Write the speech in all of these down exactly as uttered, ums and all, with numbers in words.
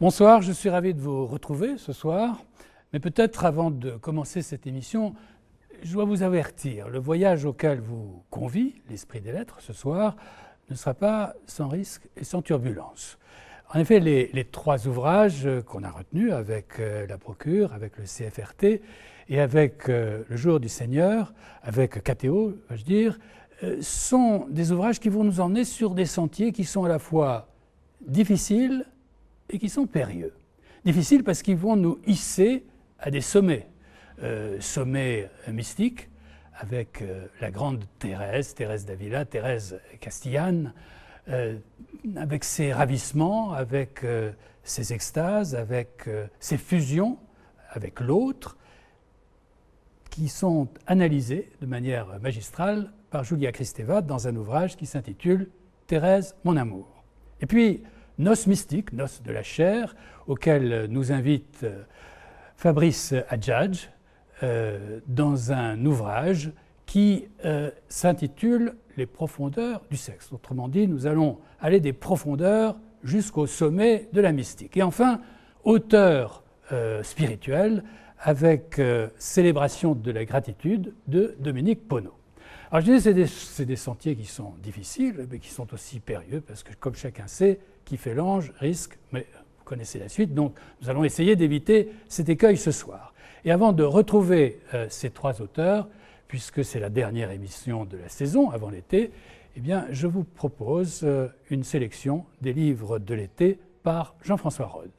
Bonsoir, je suis ravi de vous retrouver ce soir, mais peut-être avant de commencer cette émission, je dois vous avertir, le voyage auquel vous convie l'Esprit des Lettres ce soir ne sera pas sans risque et sans turbulence. En effet, les, les trois ouvrages qu'on a retenus avec euh, La Procure, avec le C F R T et avec euh, Le Jour du Seigneur, avec K T O, vais-je dire, euh, sont des ouvrages qui vont nous emmener sur des sentiers qui sont à la fois difficiles et qui sont périlleux. Difficiles parce qu'ils vont nous hisser à des sommets, euh, sommets mystiques, avec euh, la grande Thérèse, Thérèse d'Avila, Thérèse Castillane, euh, avec ses ravissements, avec euh, ses extases, avec euh, ses fusions, avec l'autre, qui sont analysées de manière magistrale par Julia Kristeva dans un ouvrage qui s'intitule « Thérèse, mon amour ». Et puis, noces mystiques, noces de la chair, auxquelles nous invite Fabrice Hadjadj euh, dans un ouvrage qui euh, s'intitule « Les profondeurs du sexe ». Autrement dit, nous allons aller des profondeurs jusqu'au sommet de la mystique. Et enfin, auteur euh, spirituel avec euh, « Célébration de la gratitude » de Dominique Ponnau. Alors je disais, c'est des, c'est des sentiers qui sont difficiles, mais qui sont aussi périlleux, parce que comme chacun sait, qui fait l'ange risque, mais vous connaissez la suite, donc nous allons essayer d'éviter cet écueil ce soir. Et avant de retrouver euh, ces trois auteurs, puisque c'est la dernière émission de la saison avant l'été, eh bien je vous propose euh, une sélection des livres de l'été par Jean-François Rode.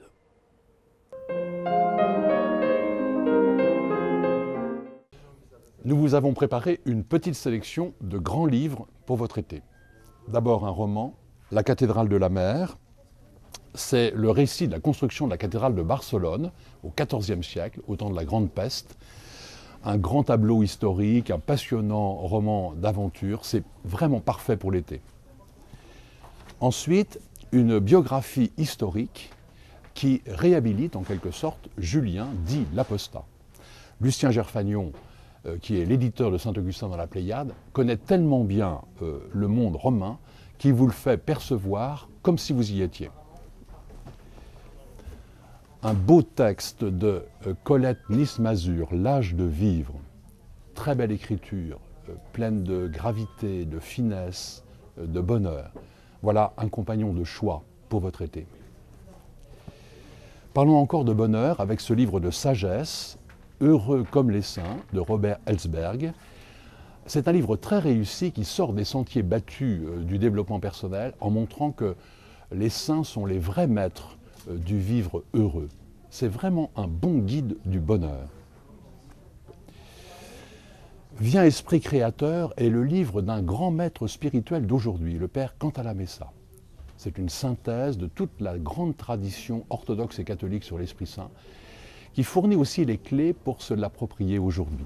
Nous vous avons préparé une petite sélection de grands livres pour votre été. D'abord un roman, La cathédrale de la mer. C'est le récit de la construction de la cathédrale de Barcelone au quatorzième siècle, au temps de la Grande Peste. Un grand tableau historique, un passionnant roman d'aventure. C'est vraiment parfait pour l'été. Ensuite, une biographie historique qui réhabilite en quelque sorte Julien, dit l'apostat. Lucien Gerfagnon, euh, qui est l'éditeur de Saint Augustin dans la Pléiade, connaît tellement bien euh, le monde romain qui vous le fait percevoir comme si vous y étiez. Un beau texte de Colette Nys-Mazure, L'âge de vivre. Très belle écriture, pleine de gravité, de finesse, de bonheur. Voilà un compagnon de choix pour votre été. Parlons encore de bonheur avec ce livre de sagesse, Heureux comme les saints, de Robert Helzberg. C'est un livre très réussi qui sort des sentiers battus du développement personnel en montrant que les saints sont les vrais maîtres du vivre heureux. C'est vraiment un bon guide du bonheur. Viens Esprit Créateur est le livre d'un grand maître spirituel d'aujourd'hui, le père Cantalamessa. C'est une synthèse de toute la grande tradition orthodoxe et catholique sur l'Esprit Saint qui fournit aussi les clés pour se l'approprier aujourd'hui.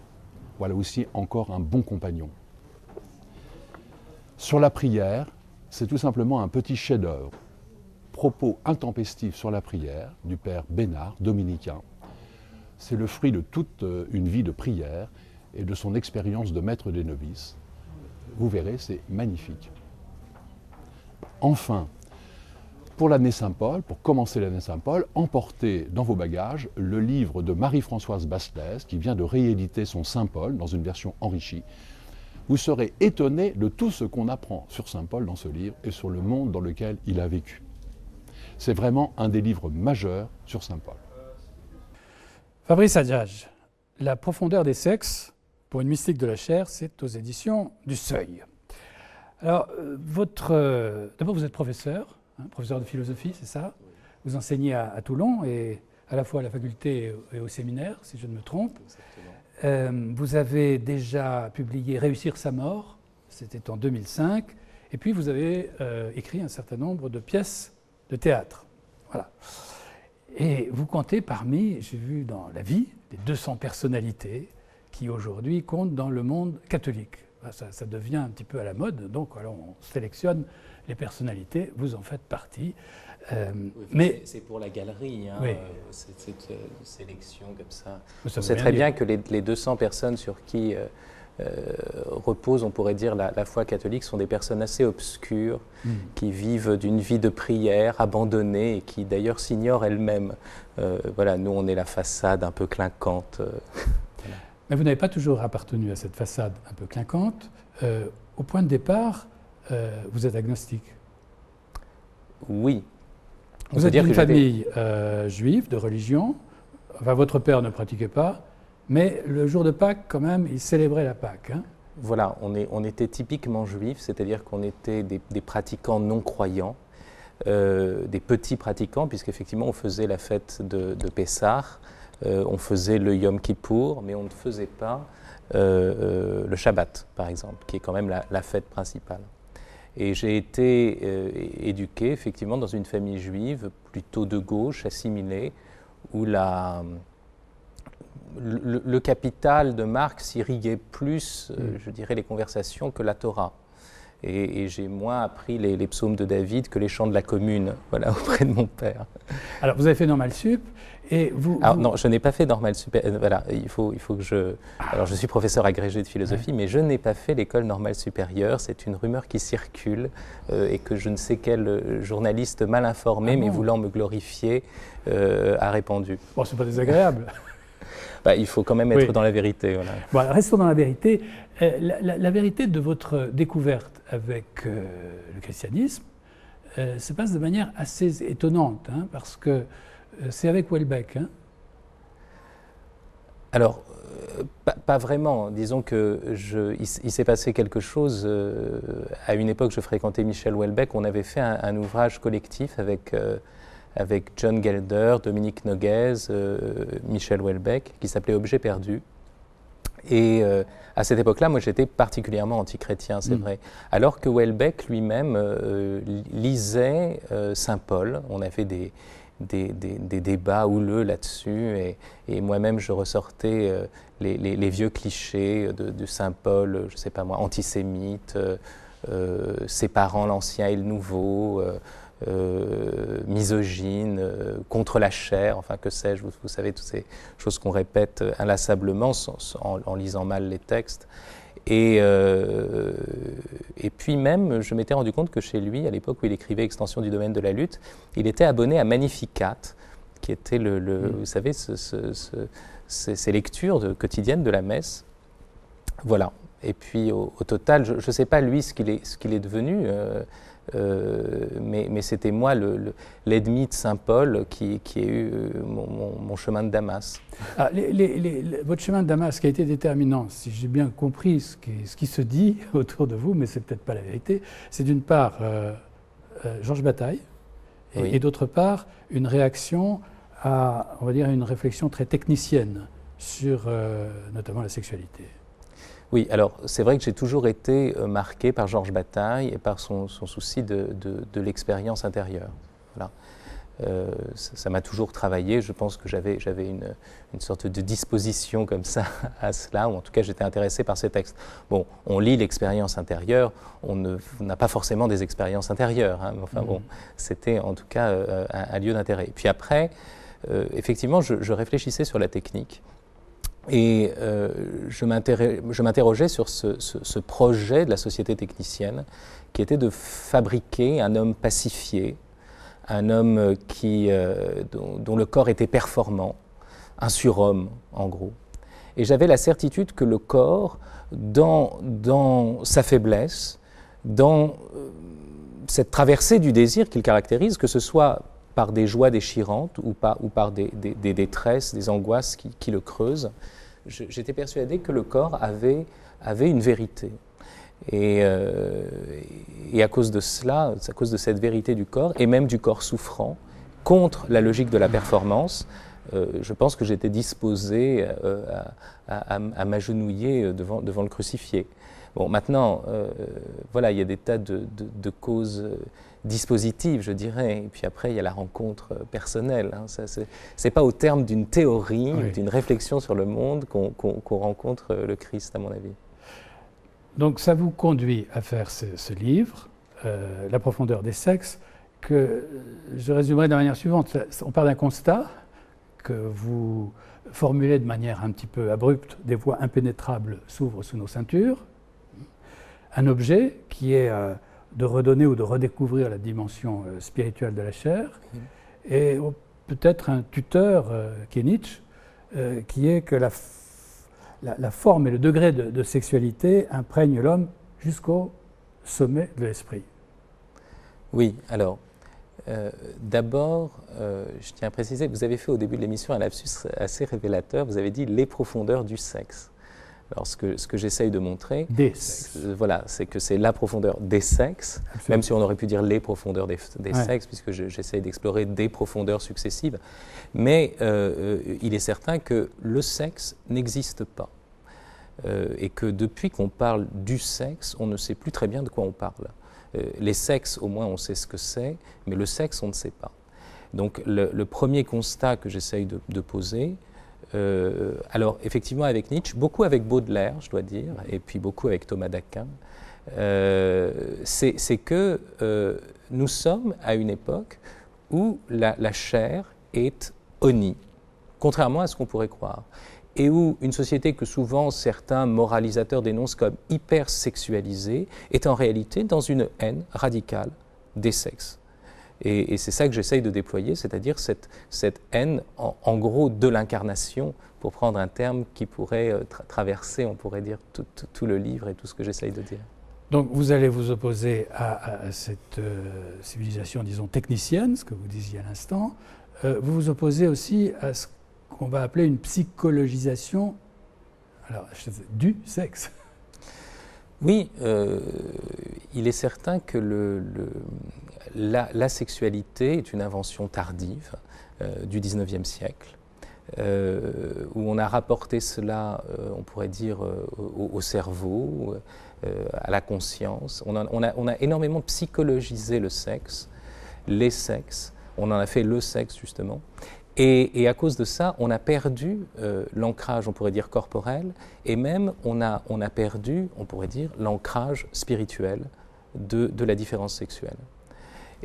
Voilà aussi encore un bon compagnon. Sur la prière, c'est tout simplement un petit chef-d'œuvre. Propos intempestifs sur la prière du père Bénard, dominicain. C'est le fruit de toute une vie de prière et de son expérience de maître des novices. Vous verrez, c'est magnifique. Enfin, pour l'année Saint-Paul, pour commencer l'année Saint-Paul, emportez dans vos bagages le livre de Marie-Françoise Basselès qui vient de rééditer son Saint-Paul dans une version enrichie. Vous serez étonné de tout ce qu'on apprend sur Saint-Paul dans ce livre et sur le monde dans lequel il a vécu. C'est vraiment un des livres majeurs sur Saint-Paul. Fabrice Hadjadj, La profondeur des sexes, pour une mystique de la chair, c'est aux éditions du Seuil. Alors, votre, euh, d'abord vous êtes professeur, Hein, professeur de philosophie, c'est ça? Vous enseignez à, à Toulon, et à la fois à la faculté et au séminaire, si je ne me trompe. Euh, vous avez déjà publié « Réussir sa mort », c'était en deux mille cinq, et puis vous avez euh, écrit un certain nombre de pièces de théâtre. Voilà. Et vous comptez parmi, j'ai vu dans la vie, les deux cents personnalités qui aujourd'hui comptent dans le monde catholique. Ça, ça devient un petit peu à la mode, donc alors on sélectionne les personnalités, vous en faites partie. Euh, oui, mais c'est pour la galerie, hein, oui. euh, cette euh, sélection comme ça. On sait très bien, bien que les, les deux cents personnes sur qui euh, euh, repose, on pourrait dire, la, la foi catholique, sont des personnes assez obscures, mmh. qui vivent d'une vie de prière, abandonnées, et qui d'ailleurs s'ignorent elles-mêmes. Euh, voilà, nous on est la façade un peu clinquante. Voilà. Mais vous n'avez pas toujours appartenu à cette façade un peu clinquante. Euh, au point de départ, euh, vous êtes agnostique. Oui. On vous êtes d'une famille euh, juive, de religion. Enfin, votre père ne pratiquait pas, mais le jour de Pâques, quand même, il célébrait la Pâque. Hein. Voilà, on, est, on était typiquement juifs, c'est-à-dire qu'on était des, des pratiquants non-croyants, euh, des petits pratiquants, puisqu'effectivement, on faisait la fête de, de Pessah, euh, on faisait le Yom Kippour, mais on ne faisait pas euh, euh, le Shabbat, par exemple, qui est quand même la, la fête principale. Et j'ai été euh, éduqué, effectivement, dans une famille juive, plutôt de gauche, assimilée, où la, le, le capital de Marx irriguait plus, mm. euh, je dirais, les conversations que la Torah. Et, et j'ai moins appris les, les psaumes de David que les chants de la Commune, voilà, auprès de mon père. Alors, vous avez fait Normal Sup, et vous... Alors, vous... non, je n'ai pas fait Normal Sup, euh, voilà, il faut, il faut que je... Alors, je suis professeur agrégé de philosophie, ouais. mais je n'ai pas fait l'école normale supérieure, c'est une rumeur qui circule, euh, et que je ne sais quel journaliste mal informé, ah mais bon. voulant me glorifier, euh, a répandu. Bon, c'est pas désagréable. Bah, il faut quand même être oui. dans la vérité. Voilà. Bon, restons dans la vérité. Euh, la, la, la vérité de votre découverte avec euh, le christianisme euh, se passe de manière assez étonnante, hein, parce que euh, c'est avec Houellebecq. Hein. Alors, euh, pas, pas vraiment. Disons qu'il il s'est passé quelque chose. Euh, à une époque, je fréquentais Michel Houellebecq. On avait fait un, un ouvrage collectif avec... Euh, avec John Gelder, Dominique Noguez, euh, Michel Houellebecq, qui s'appelait Objet perdu. Et euh, à cette époque-là, moi j'étais particulièrement antichrétien, c'est mmh. vrai. Alors que Houellebecq lui-même euh, lisait euh, Saint-Paul, on avait des, des, des, des débats houleux là-dessus, et, et moi-même je ressortais euh, les, les, les vieux clichés de, de Saint-Paul, je ne sais pas moi, antisémite, euh, euh, séparant l'ancien et le nouveau, euh, Euh, misogyne, euh, contre la chair, enfin que sais-je, vous, vous savez, toutes ces choses qu'on répète euh, inlassablement sans, sans, en, en lisant mal les textes. Et, euh, et puis même, je m'étais rendu compte que chez lui, à l'époque où il écrivait Extension du domaine de la lutte, il était abonné à Magnificat, qui était, le, le, mmh. vous savez, ce, ce, ce, ces, ces lectures de, quotidiennes de la messe. Voilà. Et puis au, au total, je ne sais pas lui ce qu'il est, ce qu'il est devenu, euh, Euh, mais, mais c'était moi le, le, l'ennemi de Saint Paul qui, qui a eu mon, mon, mon chemin de Damas. Ah, les, les, les, votre chemin de Damas qui a été déterminant, si j'ai bien compris ce qui, ce qui se dit autour de vous, mais c'est peut-être pas la vérité, c'est d'une part euh, euh, Georges Bataille et, oui. et d'autre part une réaction à, on va dire, une réflexion très technicienne sur euh, notamment la sexualité. Oui, alors c'est vrai que j'ai toujours été euh, marqué par Georges Bataille et par son, son souci de, de, de l'expérience intérieure. Voilà. Euh, ça m'a toujours travaillé, je pense que j'avais une, une sorte de disposition comme ça à cela, ou en tout cas j'étais intéressé par ces textes. Bon, on lit l'expérience intérieure, on n'a pas forcément des expériences intérieures, hein, mais enfin mmh. bon, c'était en tout cas euh, un, un lieu d'intérêt. Puis après, euh, effectivement, je, je réfléchissais sur la technique. Et euh, je m'interrogeais sur ce, ce, ce projet de la société technicienne qui était de fabriquer un homme pacifié, un homme qui, euh, dont, dont le corps était performant, un surhomme en gros. Et j'avais la certitude que le corps, dans, dans sa faiblesse, dans euh, cette traversée du désir qu'il caractérise, que ce soit par des joies déchirantes ou, pas, ou par des, des, des détresses, des angoisses qui, qui le creusent. J'étais persuadé que le corps avait, avait une vérité. Et, euh, et à cause de cela, à cause de cette vérité du corps, et même du corps souffrant, contre la logique de la performance, euh, je pense que j'étais disposé euh, à, à, à m'agenouiller devant, devant le crucifié. Bon, maintenant, euh, voilà, il y a des tas de, de, de causes dispositives, je dirais, et puis après, il y a la rencontre personnelle. Hein. Ce n'est pas au terme d'une théorie, oui. d'une réflexion sur le monde qu'on qu'on, qu'on rencontre le Christ, à mon avis. Donc, ça vous conduit à faire ce, ce livre, euh, La profondeur des sexes, que je résumerai de la manière suivante. On part d'un constat que vous formulées de manière un petit peu abrupte, des voies impénétrables s'ouvrent sous nos ceintures. Un objet qui est euh, de redonner ou de redécouvrir la dimension euh, spirituelle de la chair, mmh. et oh, peut-être un tuteur euh, qui est Nietzsche, euh, qui est que la, la, la forme et le degré de, de sexualité imprègnent l'homme jusqu'au sommet de l'esprit. Oui, alors, euh, d'abord, euh, je tiens à préciser que vous avez fait au début de l'émission un lapsus assez révélateur, vous avez dit « les profondeurs du sexe ». Alors, ce que, ce que j'essaye de montrer, euh, voilà, c'est que c'est la profondeur des sexes, Absolument. Même si on aurait pu dire les profondeurs des, des ouais. sexes, puisque je, j'essaye d'explorer des profondeurs successives. Mais euh, il est certain que le sexe n'existe pas. Euh, et que depuis qu'on parle du sexe, on ne sait plus très bien de quoi on parle. Euh, les sexes, au moins, on sait ce que c'est, mais le sexe, on ne sait pas. Donc, le, le premier constat que j'essaye de, de poser... Euh, alors, effectivement, avec Nietzsche, beaucoup avec Baudelaire, je dois dire, et puis beaucoup avec Thomas d'Aquin, euh, c'est que euh, nous sommes à une époque où la, la chair est honnie, contrairement à ce qu'on pourrait croire, et où une société que souvent certains moralisateurs dénoncent comme hyper sexualisée est en réalité dans une haine radicale des sexes. Et, et c'est ça que j'essaye de déployer, c'est-à-dire cette, cette haine, en, en gros, de l'incarnation, pour prendre un terme qui pourrait tra traverser, on pourrait dire, tout, tout, tout le livre et tout ce que j'essaye de dire. Donc vous allez vous opposer à, à cette euh, civilisation, disons, technicienne, ce que vous disiez à l'instant. Euh, vous vous opposez aussi à ce qu'on va appeler une psychologisation alors, du sexe. Oui, euh, il est certain que le, le, la, la sexualité est une invention tardive euh, du dix-neuvième siècle, euh, où on a rapporté cela, euh, on pourrait dire, euh, au, au cerveau, euh, à la conscience. On a, on a, on a énormément psychologisé le sexe, les sexes, on en a fait le sexe justement. Et, et à cause de ça, on a perdu euh, l'ancrage, on pourrait dire, corporel, et même on a, on a perdu, on pourrait dire, l'ancrage spirituel de, de la différence sexuelle.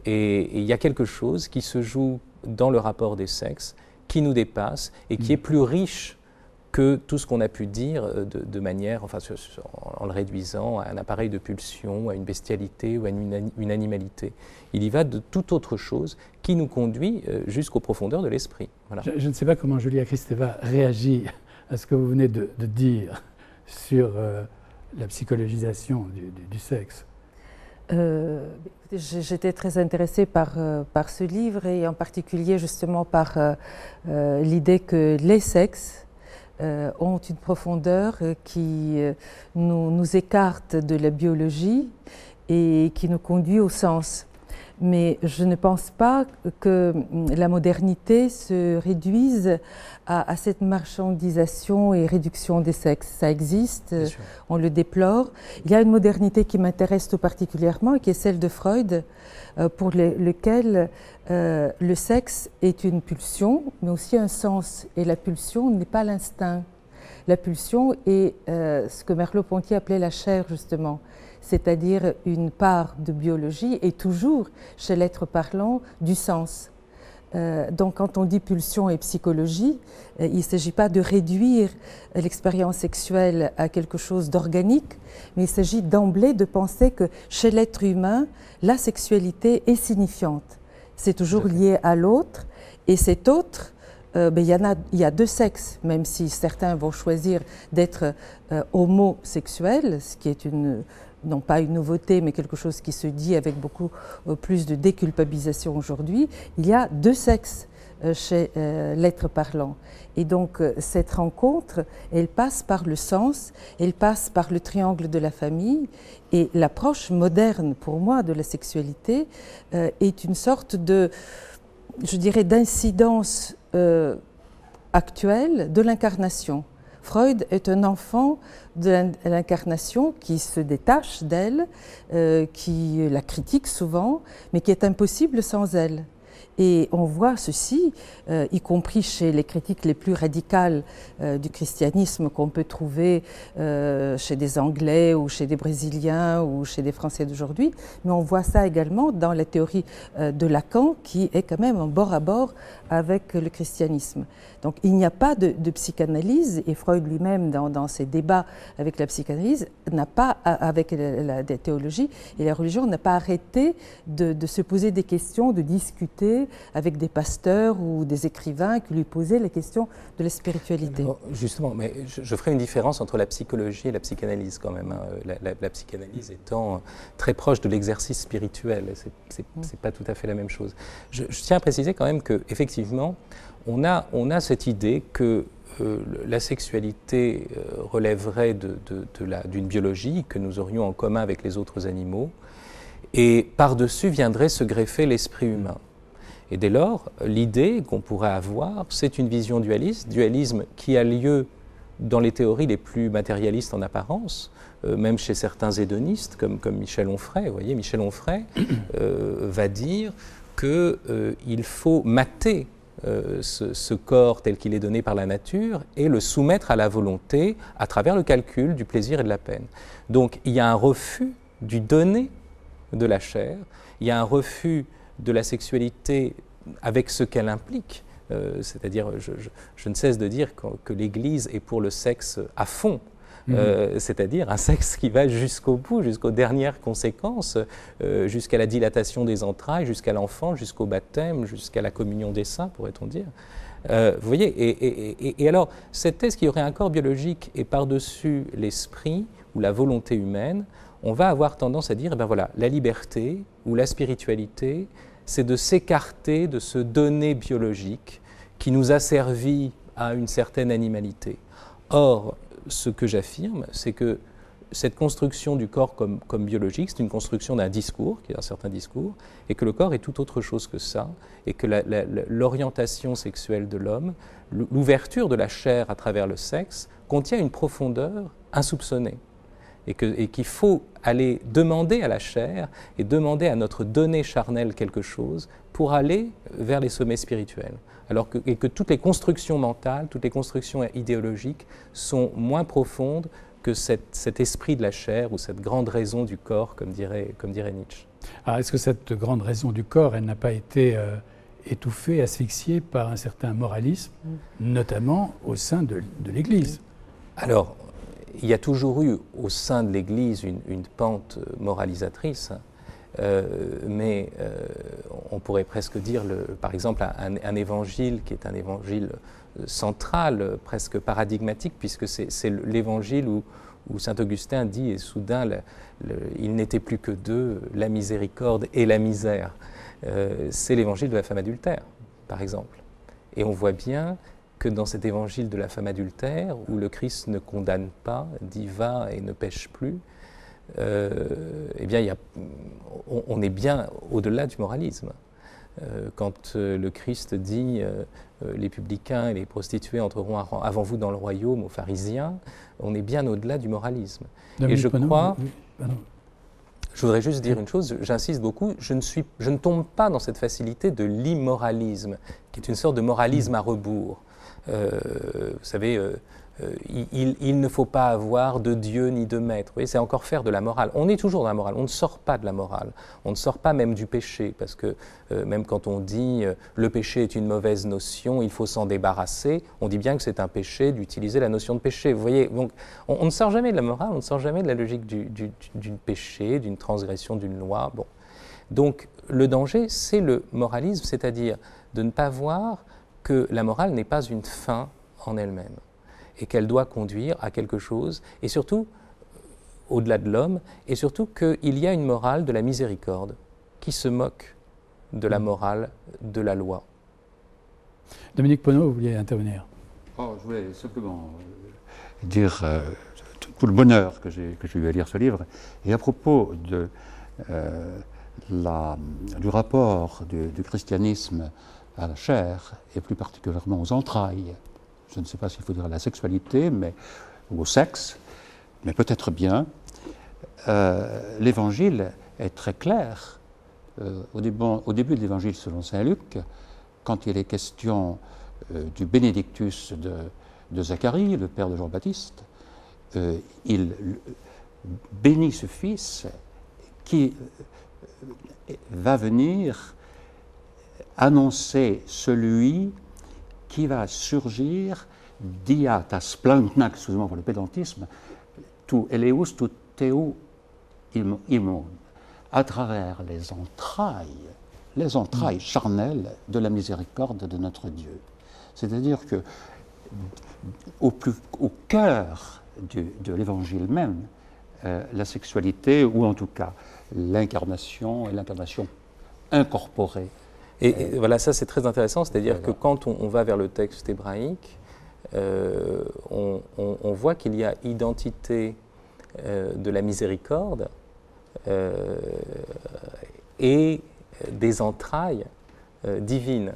Et il y a quelque chose qui se joue dans le rapport des sexes, qui nous dépasse et qui est plus riche que tout ce qu'on a pu dire de, de manière, enfin, en le réduisant à un appareil de pulsion, à une bestialité ou à une, une animalité. Il y va de toute autre chose qui nous conduit jusqu'aux profondeurs de l'esprit. Voilà. Je, je ne sais pas comment Julia Kristeva réagit à ce que vous venez de, de dire sur euh, la psychologisation du, du, du sexe. Euh, J'étais très intéressée par, euh, par ce livre et en particulier justement par euh, euh, l'idée que les sexes Euh, ont une profondeur euh, qui euh, nous, nous écarte de la biologie et qui nous conduit au sens. Mais je ne pense pas que la modernité se réduise à, à cette marchandisation et réduction des sexes. Ça existe, euh, on le déplore. Il y a une modernité qui m'intéresse tout particulièrement et qui est celle de Freud, euh, pour les, lequel Euh, le sexe est une pulsion, mais aussi un sens. Et la pulsion n'est pas l'instinct. La pulsion est euh, ce que Merleau-Ponty appelait la chair, justement. C'est-à-dire une part de biologie et toujours, chez l'être parlant, du sens. Euh, donc quand on dit pulsion et psychologie, euh, il ne s'agit pas de réduire l'expérience sexuelle à quelque chose d'organique, mais il s'agit d'emblée de penser que chez l'être humain, la sexualité est signifiante. C'est toujours lié à l'autre, et cet autre, euh, ben, y en a, y a deux sexes, même si certains vont choisir d'être euh, homosexuels, ce qui est une, non pas une nouveauté, mais quelque chose qui se dit avec beaucoup euh, plus de déculpabilisation aujourd'hui. Il y a deux sexes euh, chez euh, l'être parlant. Et donc euh, cette rencontre, elle passe par le sens, elle passe par le triangle de la famille, et l'approche moderne pour moi de la sexualité euh, est une sorte de, je dirais, d'incidence euh, actuelle de l'incarnation. Freud est un enfant de l'incarnation qui se détache d'elle, euh, qui la critique souvent, mais qui est impossible sans elle. Et on voit ceci, euh, y compris chez les critiques les plus radicales euh, du christianisme qu'on peut trouver euh, chez des Anglais ou chez des Brésiliens ou chez des Français d'aujourd'hui, mais on voit ça également dans la théorie euh, de Lacan qui est quand même en bord à bord avec le christianisme. Donc il n'y a pas de, de psychanalyse, et Freud lui-même dans, dans ses débats avec la psychanalyse n'a pas, avec la, la, la théologie et la religion, n'a pas arrêté de, de se poser des questions, de discuter avec des pasteurs ou des écrivains qui lui posaient la question de la spiritualité. Alors, justement, mais je, je ferai une différence entre la psychologie et la psychanalyse quand même, hein. la, la, la psychanalyse étant très proche de l'exercice spirituel, c'est pas tout à fait la même chose. Je, je tiens à préciser quand même que effectivement, on a, on a cette idée que euh, la sexualité euh, relèverait de, de, de la, d'une biologie que nous aurions en commun avec les autres animaux, et par-dessus viendrait se greffer l'esprit humain. Et dès lors, l'idée qu'on pourrait avoir, c'est une vision dualiste, dualisme qui a lieu dans les théories les plus matérialistes en apparence, euh, même chez certains hédonistes, comme, comme Michel Onfray. Vous voyez, Michel Onfray euh, va dire qu'il euh, faut mater Euh, ce, ce corps tel qu'il est donné par la nature et le soumettre à la volonté à travers le calcul du plaisir et de la peine. Donc il y a un refus du donné de la chair, il y a un refus de la sexualité avec ce qu'elle implique, euh, c'est-à-dire je, je, je ne cesse de dire que, que l'Église est pour le sexe à fond. Mmh. Euh, c'est-à-dire un sexe qui va jusqu'au bout, jusqu'aux dernières conséquences, euh, jusqu'à la dilatation des entrailles, jusqu'à l'enfant, jusqu'au baptême, jusqu'à la communion des saints, pourrait-on dire. Euh, vous voyez, et, et, et, et alors, cette thèse qu'il y aurait un corps biologique et par-dessus l'esprit ou la volonté humaine, on va avoir tendance à dire, eh ben voilà, la liberté ou la spiritualité, c'est de s'écarter de ce donné biologique qui nous a servi à une certaine animalité. Or, ce que j'affirme, c'est que cette construction du corps comme, comme biologique, c'est une construction d'un discours, qui est un certain discours, et que le corps est tout autre chose que ça, et que la, la, l'orientation sexuelle de l'homme, l'ouverture de la chair à travers le sexe, contient une profondeur insoupçonnée, et que, et qu'il faut aller demander à la chair et demander à notre donnée charnelle quelque chose pour aller vers les sommets spirituels. Alors que, et que toutes les constructions mentales, toutes les constructions idéologiques sont moins profondes que cette, cet esprit de la chair ou cette grande raison du corps, comme dirait, comme dirait Nietzsche. Alors est-ce que cette grande raison du corps, elle n'a pas été euh, étouffée, asphyxiée par un certain moralisme, mmh. notamment au sein de, de l'Église? Alors, il y a toujours eu au sein de l'Église une, une pente moralisatrice. Euh, mais euh, on pourrait presque dire, le, par exemple, un, un évangile qui est un évangile central, presque paradigmatique, puisque c'est l'évangile où, où Saint Augustin dit, et soudain, le, le, il n'était plus que deux, la miséricorde et la misère. Euh, c'est l'évangile de la femme adultère, par exemple. Et on voit bien que dans cet évangile de la femme adultère, où le Christ ne condamne pas, dit va et ne pêche plus, Euh, eh bien, il y a, on, on est bien au-delà du moralisme. Euh, quand euh, le Christ dit euh, « les publicains et les prostituées entreront avant vous dans le royaume aux pharisiens », on est bien au-delà du moralisme. Dominique et je Ponnau, crois... Oui, pardon. Je voudrais juste dire une chose, j'insiste beaucoup, je ne, suis, je ne tombe pas dans cette facilité de l'immoralisme, qui est une sorte de moralisme à rebours. Euh, vous savez... Euh, Euh, il, il ne faut pas avoir de Dieu ni de maître. Vous voyez, c'est encore faire de la morale. On est toujours dans la morale, on ne sort pas de la morale. On ne sort pas même du péché, parce que euh, même quand on dit euh, le péché est une mauvaise notion, il faut s'en débarrasser, on dit bien que c'est un péché d'utiliser la notion de péché. Vous voyez, donc, on, on ne sort jamais de la morale, on ne sort jamais de la logique du, du, du péché, d'une transgression, d'une loi. Bon. Donc le danger, c'est le moralisme, c'est-à-dire de ne pas voir que la morale n'est pas une fin en elle-même, et qu'elle doit conduire à quelque chose, et surtout, au-delà de l'homme, et surtout qu'il y a une morale de la miséricorde qui se moque de la morale de la loi. Dominique Ponnau, vous vouliez intervenir? Oh, je voulais simplement dire euh, tout le bonheur que j'ai eu à lire ce livre, et à propos de, euh, la, du rapport du, du christianisme à la chair, et plus particulièrement aux entrailles. Je ne sais pas s'il faut dire à la sexualité, mais, ou au sexe, mais peut-être bien. Euh, L'Évangile est très clair euh, au, début, au début de l'Évangile selon saint Luc, quand il est question euh, du bénédictus de, de Zacharie, le père de Jean le Baptiste, euh, il bénit ce fils qui va venir annoncer celui qui va surgir, diatas plantna, excusez-moi pour le pédantisme, tu eleus, tu teu imum, à travers les entrailles, les entrailles charnelles de la miséricorde de notre Dieu. C'est-à-dire que au, plus, au cœur du, de l'évangile même, euh, la sexualité, ou en tout cas l'incarnation et l'incarnation incorporée. Et, et voilà, ça c'est très intéressant, c'est-à-dire voilà. que quand on, on va vers le texte hébraïque, euh, on, on, on voit qu'il y a identité euh, de la miséricorde euh, et des entrailles euh, divines.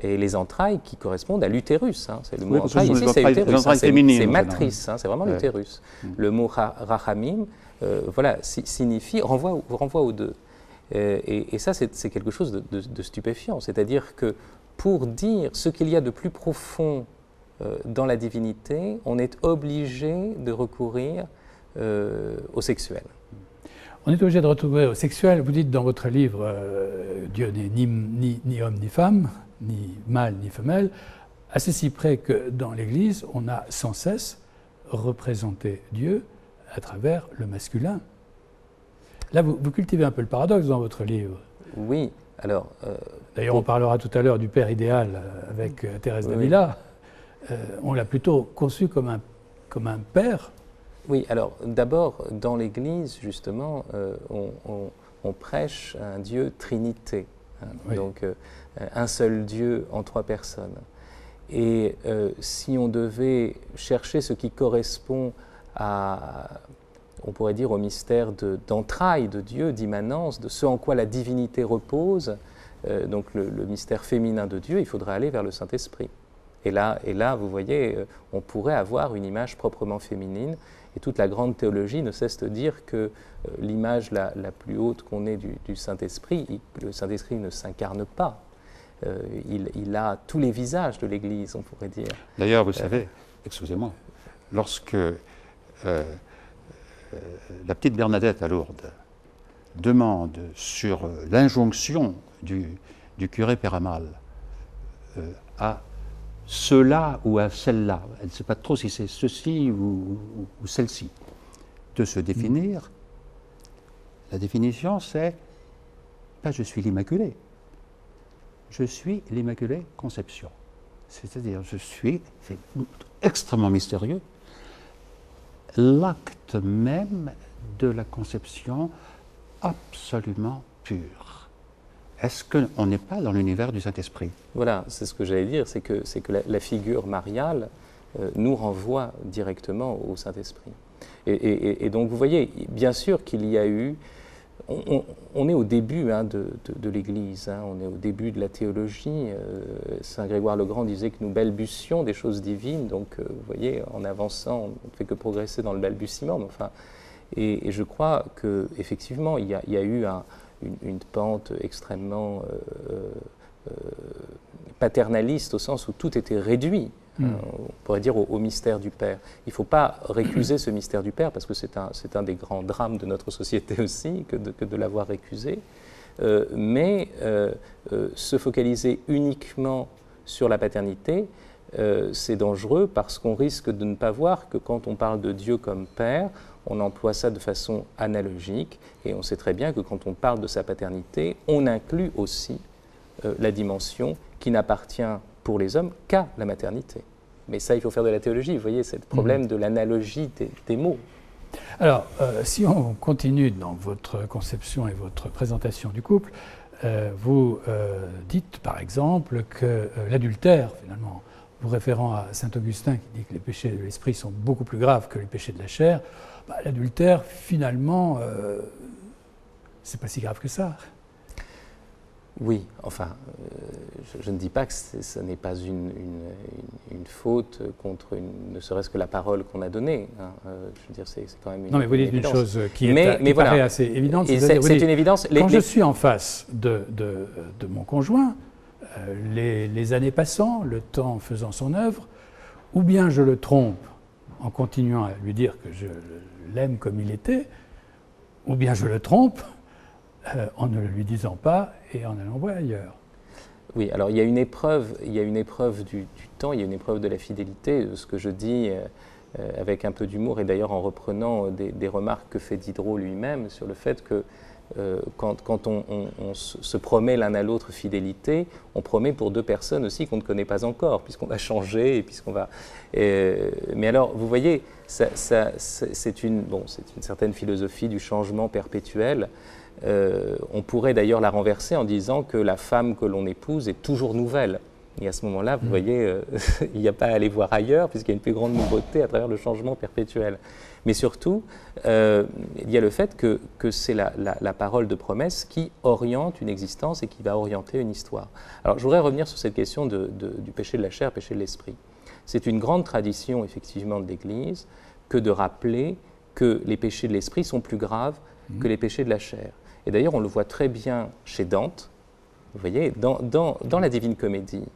Et les entrailles qui correspondent à l'utérus, hein, c'est le mot oui, entraille, ici c'est l'utérus, hein, c'est matrice, hein, c'est vraiment ouais. l'utérus. Mm. Le mot rachamim, euh, voilà, si, signifie, renvoie, renvoie aux deux. Euh, et, et ça c'est quelque chose de, de, de stupéfiant, c'est-à-dire que pour dire ce qu'il y a de plus profond euh, dans la divinité, on est obligé de recourir euh, au sexuel. On est obligé de retrouver au sexuel. Vous dites dans votre livre euh, « Dieu n'est ni, ni, ni homme ni femme ». Ni mâle ni femelle, à ceci près que dans l'Église, on a sans cesse représenté Dieu à travers le masculin. Là, vous, vous cultivez un peu le paradoxe dans votre livre. Oui, alors... Euh, D'ailleurs, pour... on parlera tout à l'heure du Père idéal avec euh, Thérèse d'Avila. Oui. Euh, on l'a plutôt conçu comme un, comme un père. Oui, alors d'abord, dans l'Église, justement, euh, on, on, on prêche un Dieu trinité. Hein, oui. Donc, euh, un seul Dieu en trois personnes. Et euh, si on devait chercher ce qui correspond à, on pourrait dire, au mystère d'entrailles de, de Dieu, d'immanence, de ce en quoi la divinité repose, euh, donc le, le mystère féminin de Dieu, il faudrait aller vers le Saint-Esprit. Et là, et là, vous voyez, on pourrait avoir une image proprement féminine. Et toute la grande théologie ne cesse de dire que euh, l'image la, la plus haute qu'on ait du, du Saint-Esprit, le Saint-Esprit ne s'incarne pas. Euh, il, il a tous les visages de l'Église, on pourrait dire. D'ailleurs, vous euh, savez, excusez-moi, lorsque euh, euh, la petite Bernadette à Lourdes demande sur l'injonction du, du curé Péramal euh, à cela ou à celle-là, elle ne sait pas trop si c'est ceci ou, ou, ou celle-ci, de se définir, mmh. la définition c'est ben, « je suis l'Immaculée ». Je suis l'Immaculée Conception. C'est-à-dire, je suis, c'est extrêmement mystérieux, l'acte même de la conception absolument pure. Est-ce qu'on n'est pas dans l'univers du Saint-Esprit? Voilà, c'est ce que j'allais dire, c'est que, c'est que la, la figure mariale euh, nous renvoie directement au Saint-Esprit. Et, et, et donc, vous voyez, bien sûr qu'il y a eu... On, on, on est au début hein, de, de, de l'Église, hein, on est au début de la théologie. Euh, Saint Grégoire le Grand disait que nous balbutions des choses divines, donc euh, vous voyez, en avançant, on ne fait que progresser dans le balbutiement. Mais enfin, et, et je crois qu'effectivement, il, il y a eu un, une, une pente extrêmement euh, euh, paternaliste, au sens où tout était réduit. Mmh. Hein, on pourrait dire au, au mystère du Père. Il ne faut pas récuser ce mystère du Père, parce que c'est un, un des grands drames de notre société aussi, que de, que de l'avoir récusé, euh, mais euh, euh, se focaliser uniquement sur la paternité, euh, c'est dangereux parce qu'on risque de ne pas voir que quand on parle de Dieu comme Père, on emploie ça de façon analogique, et on sait très bien que quand on parle de sa paternité, on inclut aussi euh, la dimension qui n'appartient pour les hommes qu'à la maternité. Mais ça, il faut faire de la théologie, vous voyez, c'est le problème mmh. de l'analogie des, des mots. Alors, euh, si on continue dans votre conception et votre présentation du couple, euh, vous euh, dites, par exemple, que euh, l'adultère, finalement, vous référant à saint Augustin qui dit que les péchés de l'esprit sont beaucoup plus graves que les péchés de la chair, bah, l'adultère, finalement, euh, c'est pas si grave que ça. Oui, enfin, euh, je, je ne dis pas que ce n'est pas une, une, une, une faute contre une, ne serait-ce que la parole qu'on a donnée. Hein. Euh, je veux dire, c'est quand même une évidence. Non, mais vous dites une chose qui, est, mais, qui mais voilà. paraît assez évidente. C'est une évidence. Les, quand les... je suis en face de, de, de mon conjoint, euh, les, les années passant, le temps faisant son œuvre, ou bien je le trompe en continuant à lui dire que je l'aime comme il était, ou bien je le trompe Euh, en ne le lui disant pas et en allant voir ailleurs. Oui, alors il y a une épreuve, il y a une épreuve du, du temps, il y a une épreuve de la fidélité, ce que je dis euh, avec un peu d'humour et d'ailleurs en reprenant des, des remarques que fait Diderot lui-même sur le fait que euh, quand, quand on, on, on se promet l'un à l'autre fidélité, on promet pour deux personnes aussi qu'on ne connaît pas encore, puisqu'on va changer et puisqu'on va... Euh, mais alors, vous voyez, ça, ça, c'est une, bon, c'est une certaine philosophie du changement perpétuel. Euh, on pourrait d'ailleurs la renverser en disant que la femme que l'on épouse est toujours nouvelle. Et à ce moment-là, vous mmh. voyez, euh, il n'y a pas à aller voir ailleurs, puisqu'il y a une plus grande nouveauté à travers le changement perpétuel. Mais surtout, euh, il y a le fait que, que c'est la, la, la parole de promesse qui oriente une existence et qui va orienter une histoire. Alors, je voudrais revenir sur cette question de, de, du péché de la chair, péché de l'esprit. C'est une grande tradition, effectivement, de l'Église que de rappeler que les péchés de l'esprit sont plus graves mmh. que les péchés de la chair. Et d'ailleurs, on le voit très bien chez Dante, vous voyez, dans, dans, dans la Divine Comédie.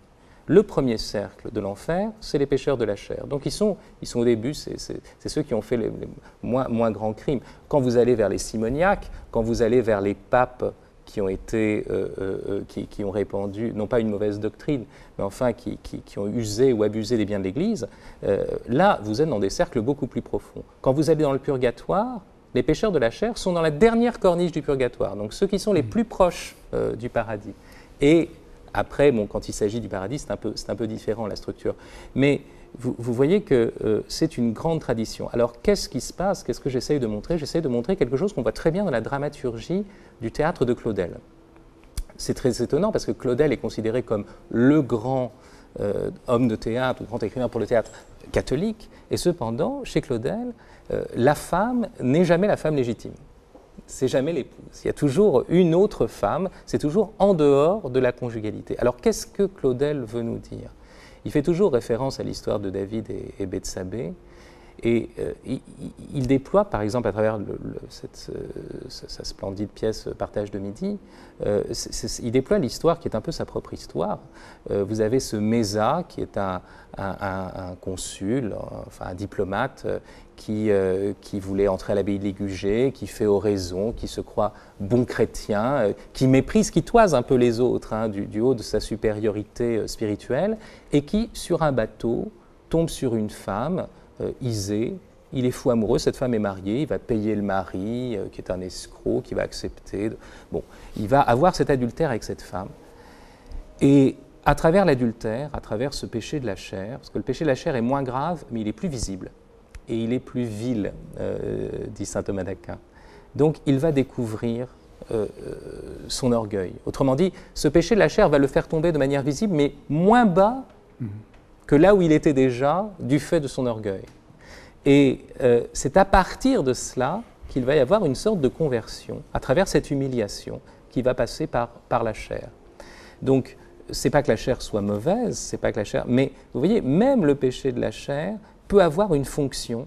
Le premier cercle de l'enfer, c'est les pécheurs de la chair. Donc ils sont, ils sont au début, c'est ceux qui ont fait les, les moins, moins grands crimes. Quand vous allez vers les simoniaques, quand vous allez vers les papes qui ont été, euh, euh, qui, qui ont répandu, non pas une mauvaise doctrine, mais enfin qui, qui, qui ont usé ou abusé des biens de l'Église, euh, là, vous êtes dans des cercles beaucoup plus profonds. Quand vous allez dans le purgatoire, les pécheurs de la chair sont dans la dernière corniche du purgatoire, donc ceux qui sont les plus proches euh, du paradis. Et après, bon, quand il s'agit du paradis, c'est un peu, c'est un peu différent la structure. Mais vous, vous voyez que euh, c'est une grande tradition. Alors qu'est-ce qui se passe? Qu'est-ce que j'essaye de montrer? J'essaye de montrer quelque chose qu'on voit très bien dans la dramaturgie du théâtre de Claudel. C'est très étonnant parce que Claudel est considéré comme le grand euh, homme de théâtre, le grand écrivain pour le théâtre catholique, et cependant, chez Claudel, Euh, la femme n'est jamais la femme légitime, c'est jamais l'épouse. Il y a toujours une autre femme, c'est toujours en dehors de la conjugalité. Alors qu'est-ce que Claudel veut nous dire? Il fait toujours référence à l'histoire de David et, et Bethsabée, et euh, il, il déploie, par exemple, à travers le, le, cette, euh, sa, sa splendide pièce « Partage de midi euh, », il déploie l'histoire qui est un peu sa propre histoire. Euh, vous avez ce Mésa, qui est un, un, un, un consul, enfin un diplomate, euh, Qui, euh, qui voulait entrer à l'abbaye de Ligugé, qui fait oraison, qui se croit bon chrétien, euh, qui méprise, qui toise un peu les autres hein, du, du haut de sa supériorité euh, spirituelle, et qui, sur un bateau, tombe sur une femme euh, isée. Il est fou amoureux, cette femme est mariée, il va payer le mari, euh, qui est un escroc, qui va accepter. De... Bon, il va avoir cet adultère avec cette femme. Et à travers l'adultère, à travers ce péché de la chair, parce que le péché de la chair est moins grave, mais il est plus visible. Et il est plus vil, euh, dit saint Thomas d'Aquin. Donc il va découvrir euh, son orgueil. Autrement dit, ce péché de la chair va le faire tomber de manière visible, mais moins bas mmh. que là où il était déjà, du fait de son orgueil. Et euh, c'est à partir de cela qu'il va y avoir une sorte de conversion, à travers cette humiliation qui va passer par, par la chair. Donc, c'est pas que la chair soit mauvaise, c'est pas que la chair... Mais vous voyez, même le péché de la chair peut avoir une fonction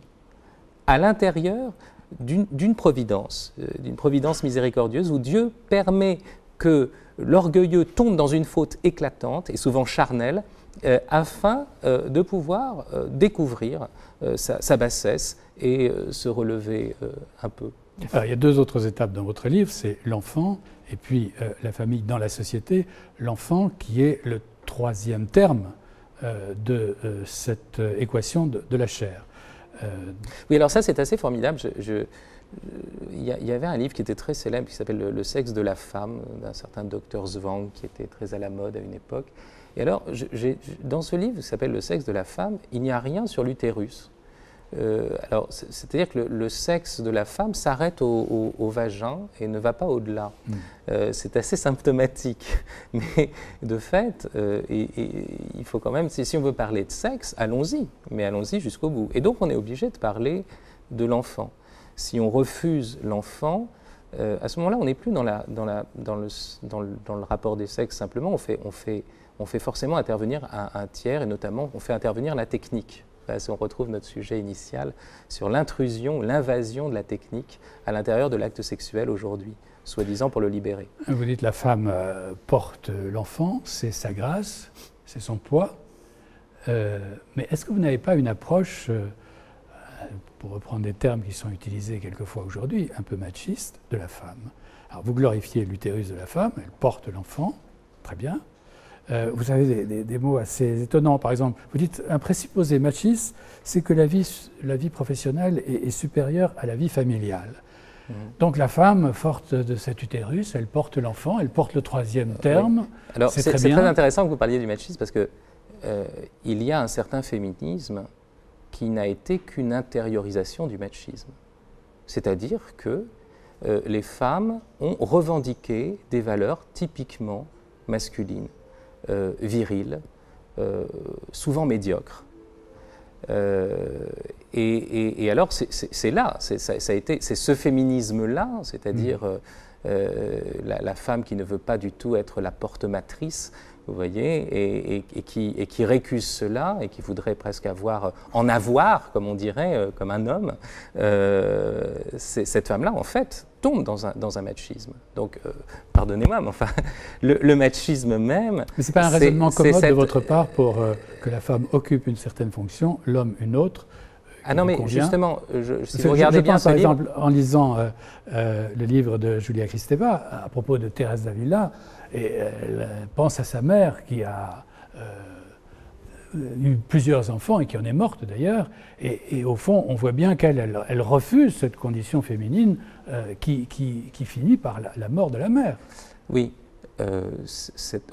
à l'intérieur d'une providence, d'une providence miséricordieuse où Dieu permet que l'orgueilleux tombe dans une faute éclatante et souvent charnelle euh, afin euh, de pouvoir euh, découvrir euh, sa, sa bassesse et euh, se relever euh, un peu. Alors, il y a deux autres étapes dans votre livre, c'est l'enfant et puis euh, la famille dans la société. L'enfant qui est le troisième terme de euh, cette euh, équation de, de la chair. Euh... Oui, alors ça c'est assez formidable. Je, je, il y, y avait un livre qui était très célèbre qui s'appelle le, le sexe de la femme d'un certain docteur Zwang qui était très à la mode à une époque. Et alors je, je, dans ce livre qui s'appelle le sexe de la femme, il n'y a rien sur l'utérus. Euh, alors c'est-à-dire que le, le sexe de la femme s'arrête au, au, au vagin et ne va pas au-delà. Mmh. Euh, c'est assez symptomatique, mais de fait, euh, et, et, il faut quand même, si, si on veut parler de sexe, allons-y, mais allons-y jusqu'au bout. Et donc on est obligé de parler de l'enfant. Si on refuse l'enfant, euh, à ce moment-là, on n'est plus dans, la, dans, la, dans, le, dans, le, dans le rapport des sexes simplement, on fait, on fait, on fait forcément intervenir un, un tiers, et notamment on fait intervenir la technique. Là, on retrouve notre sujet initial sur l'intrusion, l'invasion de la technique à l'intérieur de l'acte sexuel aujourd'hui, soi-disant pour le libérer. Vous dites la femme euh, porte l'enfant, c'est sa grâce, c'est son poids. Euh, mais est-ce que vous n'avez pas une approche, euh, pour reprendre des termes qui sont utilisés quelquefois aujourd'hui, un peu machiste, de la femme? Alors vous glorifiez l'utérus de la femme, elle porte l'enfant, très bien. Euh, vous avez des, des, des mots assez étonnants, par exemple, vous dites un présupposé machiste, c'est que la vie, la vie professionnelle est, est supérieure à la vie familiale. Mmh. Donc la femme, forte de cet utérus, elle porte l'enfant, elle porte le troisième terme. Oui. Alors c'est très, très intéressant que vous parliez du machisme parce que Euh, il y a un certain féminisme qui n'a été qu'une intériorisation du machisme. C'est-à-dire que euh, les femmes ont revendiqué des valeurs typiquement masculines, euh, viriles, euh, souvent médiocres. Euh, et, et, et alors c'est là, c'est ce féminisme-là, c'est-à-dire euh, euh, la, la femme qui ne veut pas du tout être la porte-matrice, vous voyez, et, et, et, qui, et qui récuse cela et qui voudrait presque avoir, en avoir, comme on dirait, comme un homme, euh, cette femme-là, en fait, tombe dans un, dans un machisme. Donc, euh, pardonnez-moi, mais enfin, le, le machisme même... Mais ce n'est pas un raisonnement commode cette... de votre part pour euh, que la femme occupe une certaine fonction, l'homme une autre. Ah non, mais convient. Justement, je, si vous regardez je, je bien pense, ce par livre... exemple, en lisant euh, euh, le livre de Julia Kristeva, à propos de Thérèse d'Avila, et elle pense à sa mère qui a euh, eu plusieurs enfants et qui en est morte d'ailleurs, et, et au fond, on voit bien qu'elle elle, elle refuse cette condition féminine euh, qui, qui, qui finit par la, la mort de la mère. Oui. Euh,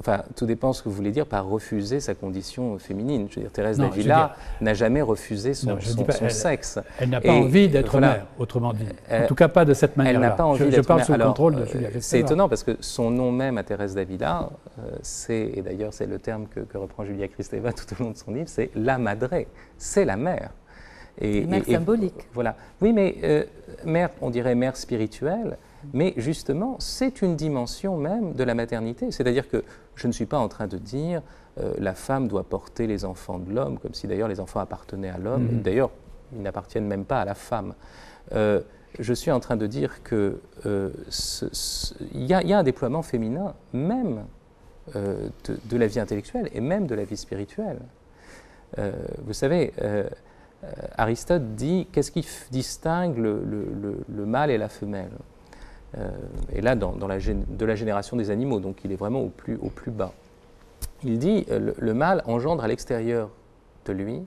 enfin, tout dépend de ce que vous voulez dire par refuser sa condition féminine. Je veux dire, Thérèse d'Avila n'a jamais refusé son, non, son, pas, son elle, sexe. Elle n'a pas et, envie d'être voilà, mère, autrement dit. En elle, tout cas, pas de cette manière-là. Je, je parle mère. Sous le contrôle de Julia Kristeva. C'est étonnant parce que son nom même à Thérèse d'Avila, euh, c'est, et d'ailleurs c'est le terme que, que reprend Julia Kristeva tout au long de son livre, c'est la madre, c'est la mère. Et, et, mère et, symbolique. Et, voilà. Oui, mais euh, mère, on dirait mère spirituelle. Mais justement, c'est une dimension même de la maternité. C'est-à-dire que je ne suis pas en train de dire euh, la femme doit porter les enfants de l'homme, comme si d'ailleurs les enfants appartenaient à l'homme. Mmh. D'ailleurs, ils n'appartiennent même pas à la femme. Euh, je suis en train de dire qu'il euh, y, y a un déploiement féminin même euh, de, de la vie intellectuelle et même de la vie spirituelle. Euh, vous savez... Euh, Aristote dit, qu'est-ce qui distingue le, le, le, le mâle et la femelle? Euh, et là, dans, dans la, de la génération des animaux, donc il est vraiment au plus, au plus bas. Il dit, euh, le, le mâle engendre à l'extérieur de lui,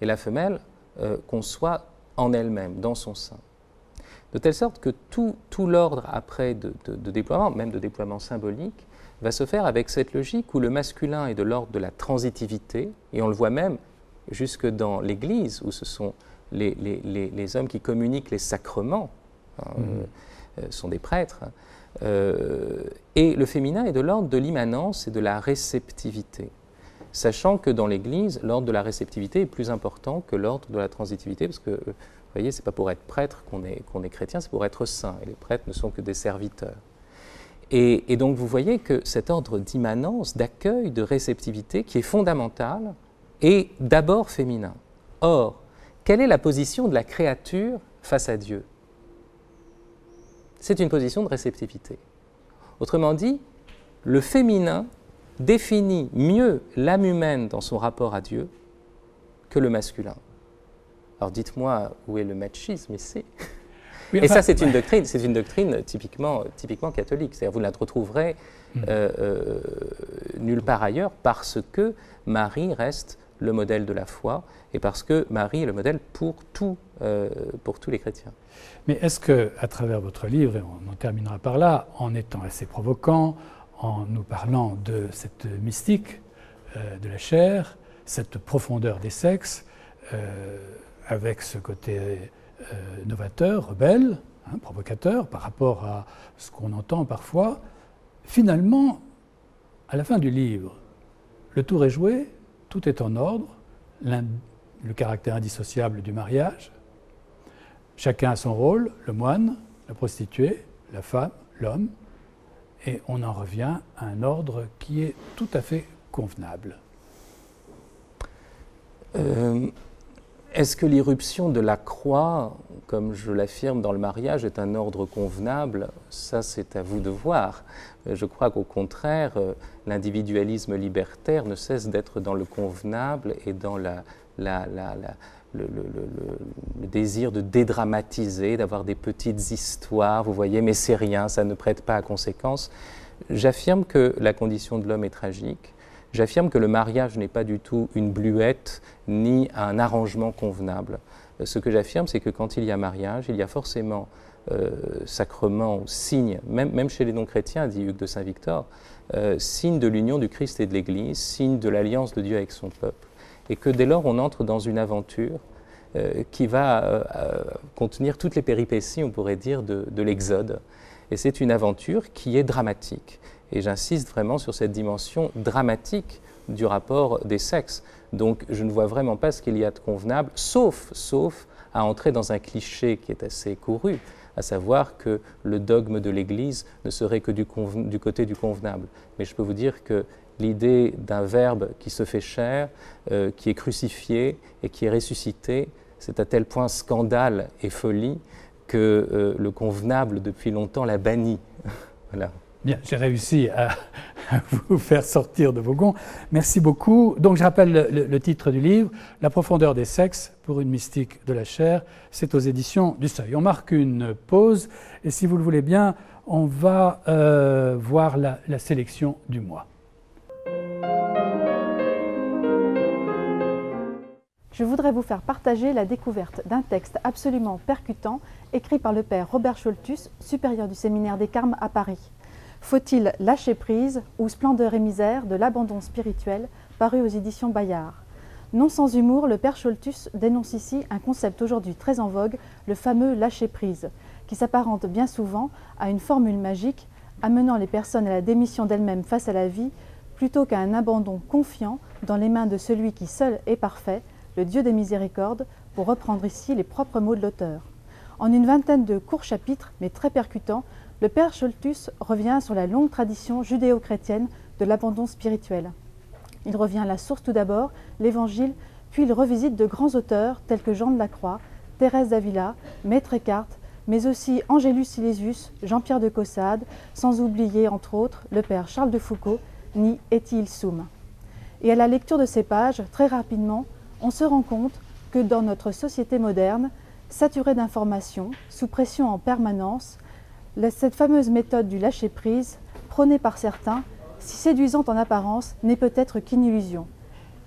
et la femelle euh, conçoit en elle-même, dans son sein. De telle sorte que tout, tout l'ordre après de, de, de déploiement, même de déploiement symbolique, va se faire avec cette logique où le masculin est de l'ordre de la transitivité, et on le voit même jusque dans l'Église, où ce sont les, les, les, les hommes qui communiquent les sacrements, hein, mmh. euh, sont des prêtres, euh, et le féminin est de l'ordre de l'immanence et de la réceptivité, sachant que dans l'Église, l'ordre de la réceptivité est plus important que l'ordre de la transitivité, parce que, vous voyez, ce n'est pas pour être prêtre qu'on est, qu'on est chrétien, c'est pour être saint, et les prêtres ne sont que des serviteurs. Et, et donc vous voyez que cet ordre d'immanence, d'accueil, de réceptivité, qui est fondamental, et d'abord féminin. Or, quelle est la position de la créature face à Dieu? C'est une position de réceptivité. Autrement dit, le féminin définit mieux l'âme humaine dans son rapport à Dieu que le masculin. Alors dites-moi, où est le machisme ici? Oui, et enfin, ça, c'est une doctrine, c'est une doctrine typiquement, typiquement catholique. C'est-à-dire, vous ne la retrouverez euh, euh, nulle part ailleurs parce que Marie reste le modèle de la foi et parce que Marie est le modèle pour, tout, euh, pour tous les chrétiens. Mais est-ce que, à travers votre livre, et on en terminera par là, en étant assez provocant, en nous parlant de cette mystique euh, de la chair, cette profondeur des sexes, euh, avec ce côté... Euh, novateur, rebelle, hein, provocateur par rapport à ce qu'on entend parfois, finalement, à la fin du livre, le tour est joué, tout est en ordre, le caractère indissociable du mariage, chacun a son rôle, le moine, la prostituée, la femme, l'homme, et on en revient à un ordre qui est tout à fait convenable. Euh, est-ce que l'irruption de la croix, comme je l'affirme dans le mariage, est un ordre convenable? Ça, c'est à vous de voir. Je crois qu'au contraire, l'individualisme libertaire ne cesse d'être dans le convenable et dans la... la, la, la Le, le, le, le désir de dédramatiser, d'avoir des petites histoires, vous voyez, mais c'est rien, ça ne prête pas à conséquence. J'affirme que la condition de l'homme est tragique, j'affirme que le mariage n'est pas du tout une bluette ni un arrangement convenable. Ce que j'affirme, c'est que quand il y a mariage, il y a forcément euh, sacrement, signe, même, même chez les non-chrétiens, dit Hugues de Saint-Victor, euh, signe de l'union du Christ et de l'Église, signe de l'alliance de Dieu avec son peuple. Et que dès lors, on entre dans une aventure euh, qui va euh, euh, contenir toutes les péripéties, on pourrait dire, de, de l'Exode. Et c'est une aventure qui est dramatique. Et j'insiste vraiment sur cette dimension dramatique du rapport des sexes. Donc je ne vois vraiment pas ce qu'il y a de convenable, sauf, sauf à entrer dans un cliché qui est assez couru, à savoir que le dogme de l'Église ne serait que du, du côté du convenable. Mais je peux vous dire que l'idée d'un verbe qui se fait chair, euh, qui est crucifié et qui est ressuscité, c'est à tel point scandale et folie que euh, le convenable, depuis longtemps, l'a banni. Voilà. Bien, j'ai réussi à, à vous faire sortir de vos gonds. Merci beaucoup. Donc, je rappelle le, le titre du livre, « La profondeur des sexes pour une mystique de la chair ». C'est aux éditions du Seuil. On marque une pause et, si vous le voulez bien, on va euh, voir la, la sélection du mois. Je voudrais vous faire partager la découverte d'un texte absolument percutant écrit par le père Robert Scholtus, supérieur du séminaire des Carmes à Paris. Faut-il lâcher prise ou splendeur et misère de l'abandon spirituel, paru aux éditions Bayard. Non sans humour, le père Scholtus dénonce ici un concept aujourd'hui très en vogue, le fameux lâcher prise, qui s'apparente bien souvent à une formule magique amenant les personnes à la démission d'elles-mêmes face à la vie, plutôt qu'à un abandon confiant dans les mains de celui qui seul est parfait, le Dieu des miséricordes, pour reprendre ici les propres mots de l'auteur. En une vingtaine de courts chapitres, mais très percutants, le père Scholtus revient sur la longue tradition judéo-chrétienne de l'abandon spirituel. Il revient à la source tout d'abord, l'Évangile, puis il revisite de grands auteurs tels que Jean de la Croix, Thérèse d'Avila, Maître Eckhart, mais aussi Angélus Silesius, Jean-Pierre de Caussade, sans oublier entre autres le père Charles de Foucault, ni Est-il Sum. Et à la lecture de ces pages, très rapidement, on se rend compte que dans notre société moderne, saturée d'informations, sous pression en permanence, cette fameuse méthode du lâcher-prise, prônée par certains, si séduisante en apparence, n'est peut-être qu'une illusion.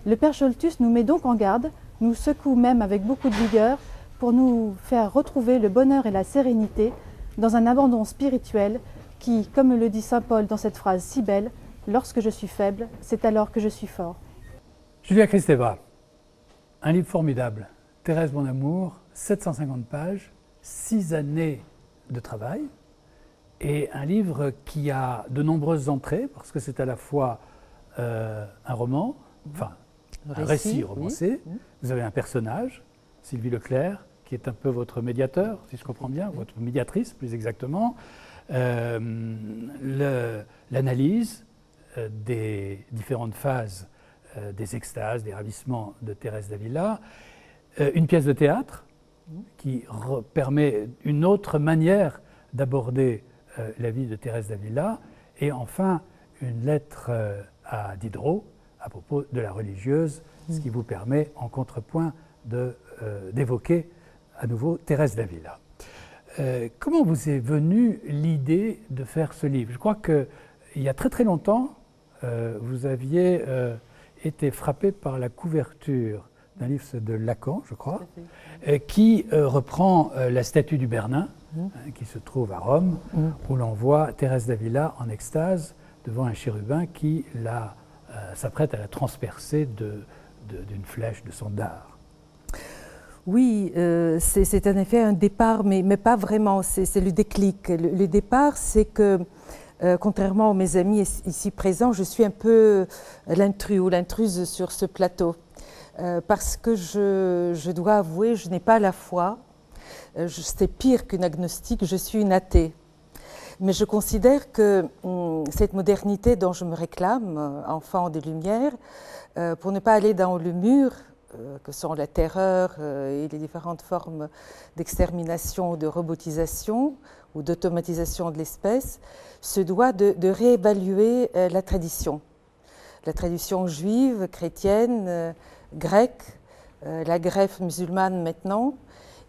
Le père Scholtus nous met donc en garde, nous secoue même avec beaucoup de vigueur pour nous faire retrouver le bonheur et la sérénité dans un abandon spirituel qui, comme le dit saint Paul dans cette phrase si belle, « Lorsque je suis faible, c'est alors que je suis fort ». Julia Kristeva. Un livre formidable, Thérèse, mon amour, sept cent cinquante pages, six années de travail, et un livre qui a de nombreuses entrées, parce que c'est à la fois euh, un roman, enfin, un récit romancé. Oui. Vous avez un personnage, Sylvie Leclerc, qui est un peu votre médiateur, si je comprends bien, votre médiatrice plus exactement, euh, l'analyse euh, des différentes phases Euh, des extases, des ravissements de Thérèse d'Avila, euh, une pièce de théâtre qui permet une autre manière d'aborder euh, la vie de Thérèse d'Avila, et enfin une lettre euh, à Diderot à propos de la religieuse, mmh. ce qui vous permet en contrepoint d'évoquer euh, à nouveau Thérèse d'Avila. Euh, comment vous est venue l'idée de faire ce livre? Je crois qu'il y a très très longtemps, euh, vous aviez... Euh, était frappé par la couverture d'un livre de Lacan, je crois, euh, qui euh, reprend euh, la statue du Bernin, mmh. hein, qui se trouve à Rome, mmh. où l'on voit Thérèse d'Avila en extase devant un chérubin qui euh, s'apprête à la transpercer de, de, d'une flèche de son dard. Oui, euh, c'est en effet un départ, mais, mais pas vraiment, c'est le déclic. Le, le départ, c'est que... Euh, contrairement à mes amis ici présents, je suis un peu l'intrus ou l'intruse sur ce plateau. Euh, parce que je, je dois avouer, je n'ai pas la foi. Euh, C'était pire qu'une agnostique, je suis une athée. Mais je considère que hum, cette modernité dont je me réclame, enfant des Lumières, euh, pour ne pas aller dans le mur, euh, que sont la terreur euh, et les différentes formes d'extermination, de robotisation ou d'automatisation de l'espèce, se doit de, de réévaluer euh, la tradition. La tradition juive, chrétienne, euh, grecque, euh, la greffe musulmane maintenant.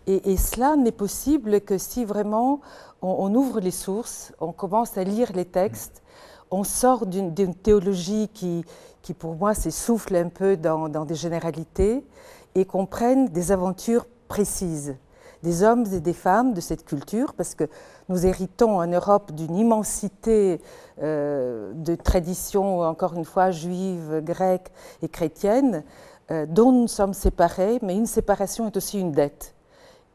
Et, et cela n'est possible que si vraiment on, on ouvre les sources, on commence à lire les textes, on sort d'une théologie qui, qui pour moi s'essouffle un peu dans, dans des généralités et qu'on prenne des aventures précises, des hommes et des femmes de cette culture, parce que nous héritons en Europe d'une immensité euh, de traditions, encore une fois, juives, grecques et chrétiennes, euh, dont nous sommes séparés, mais une séparation est aussi une dette.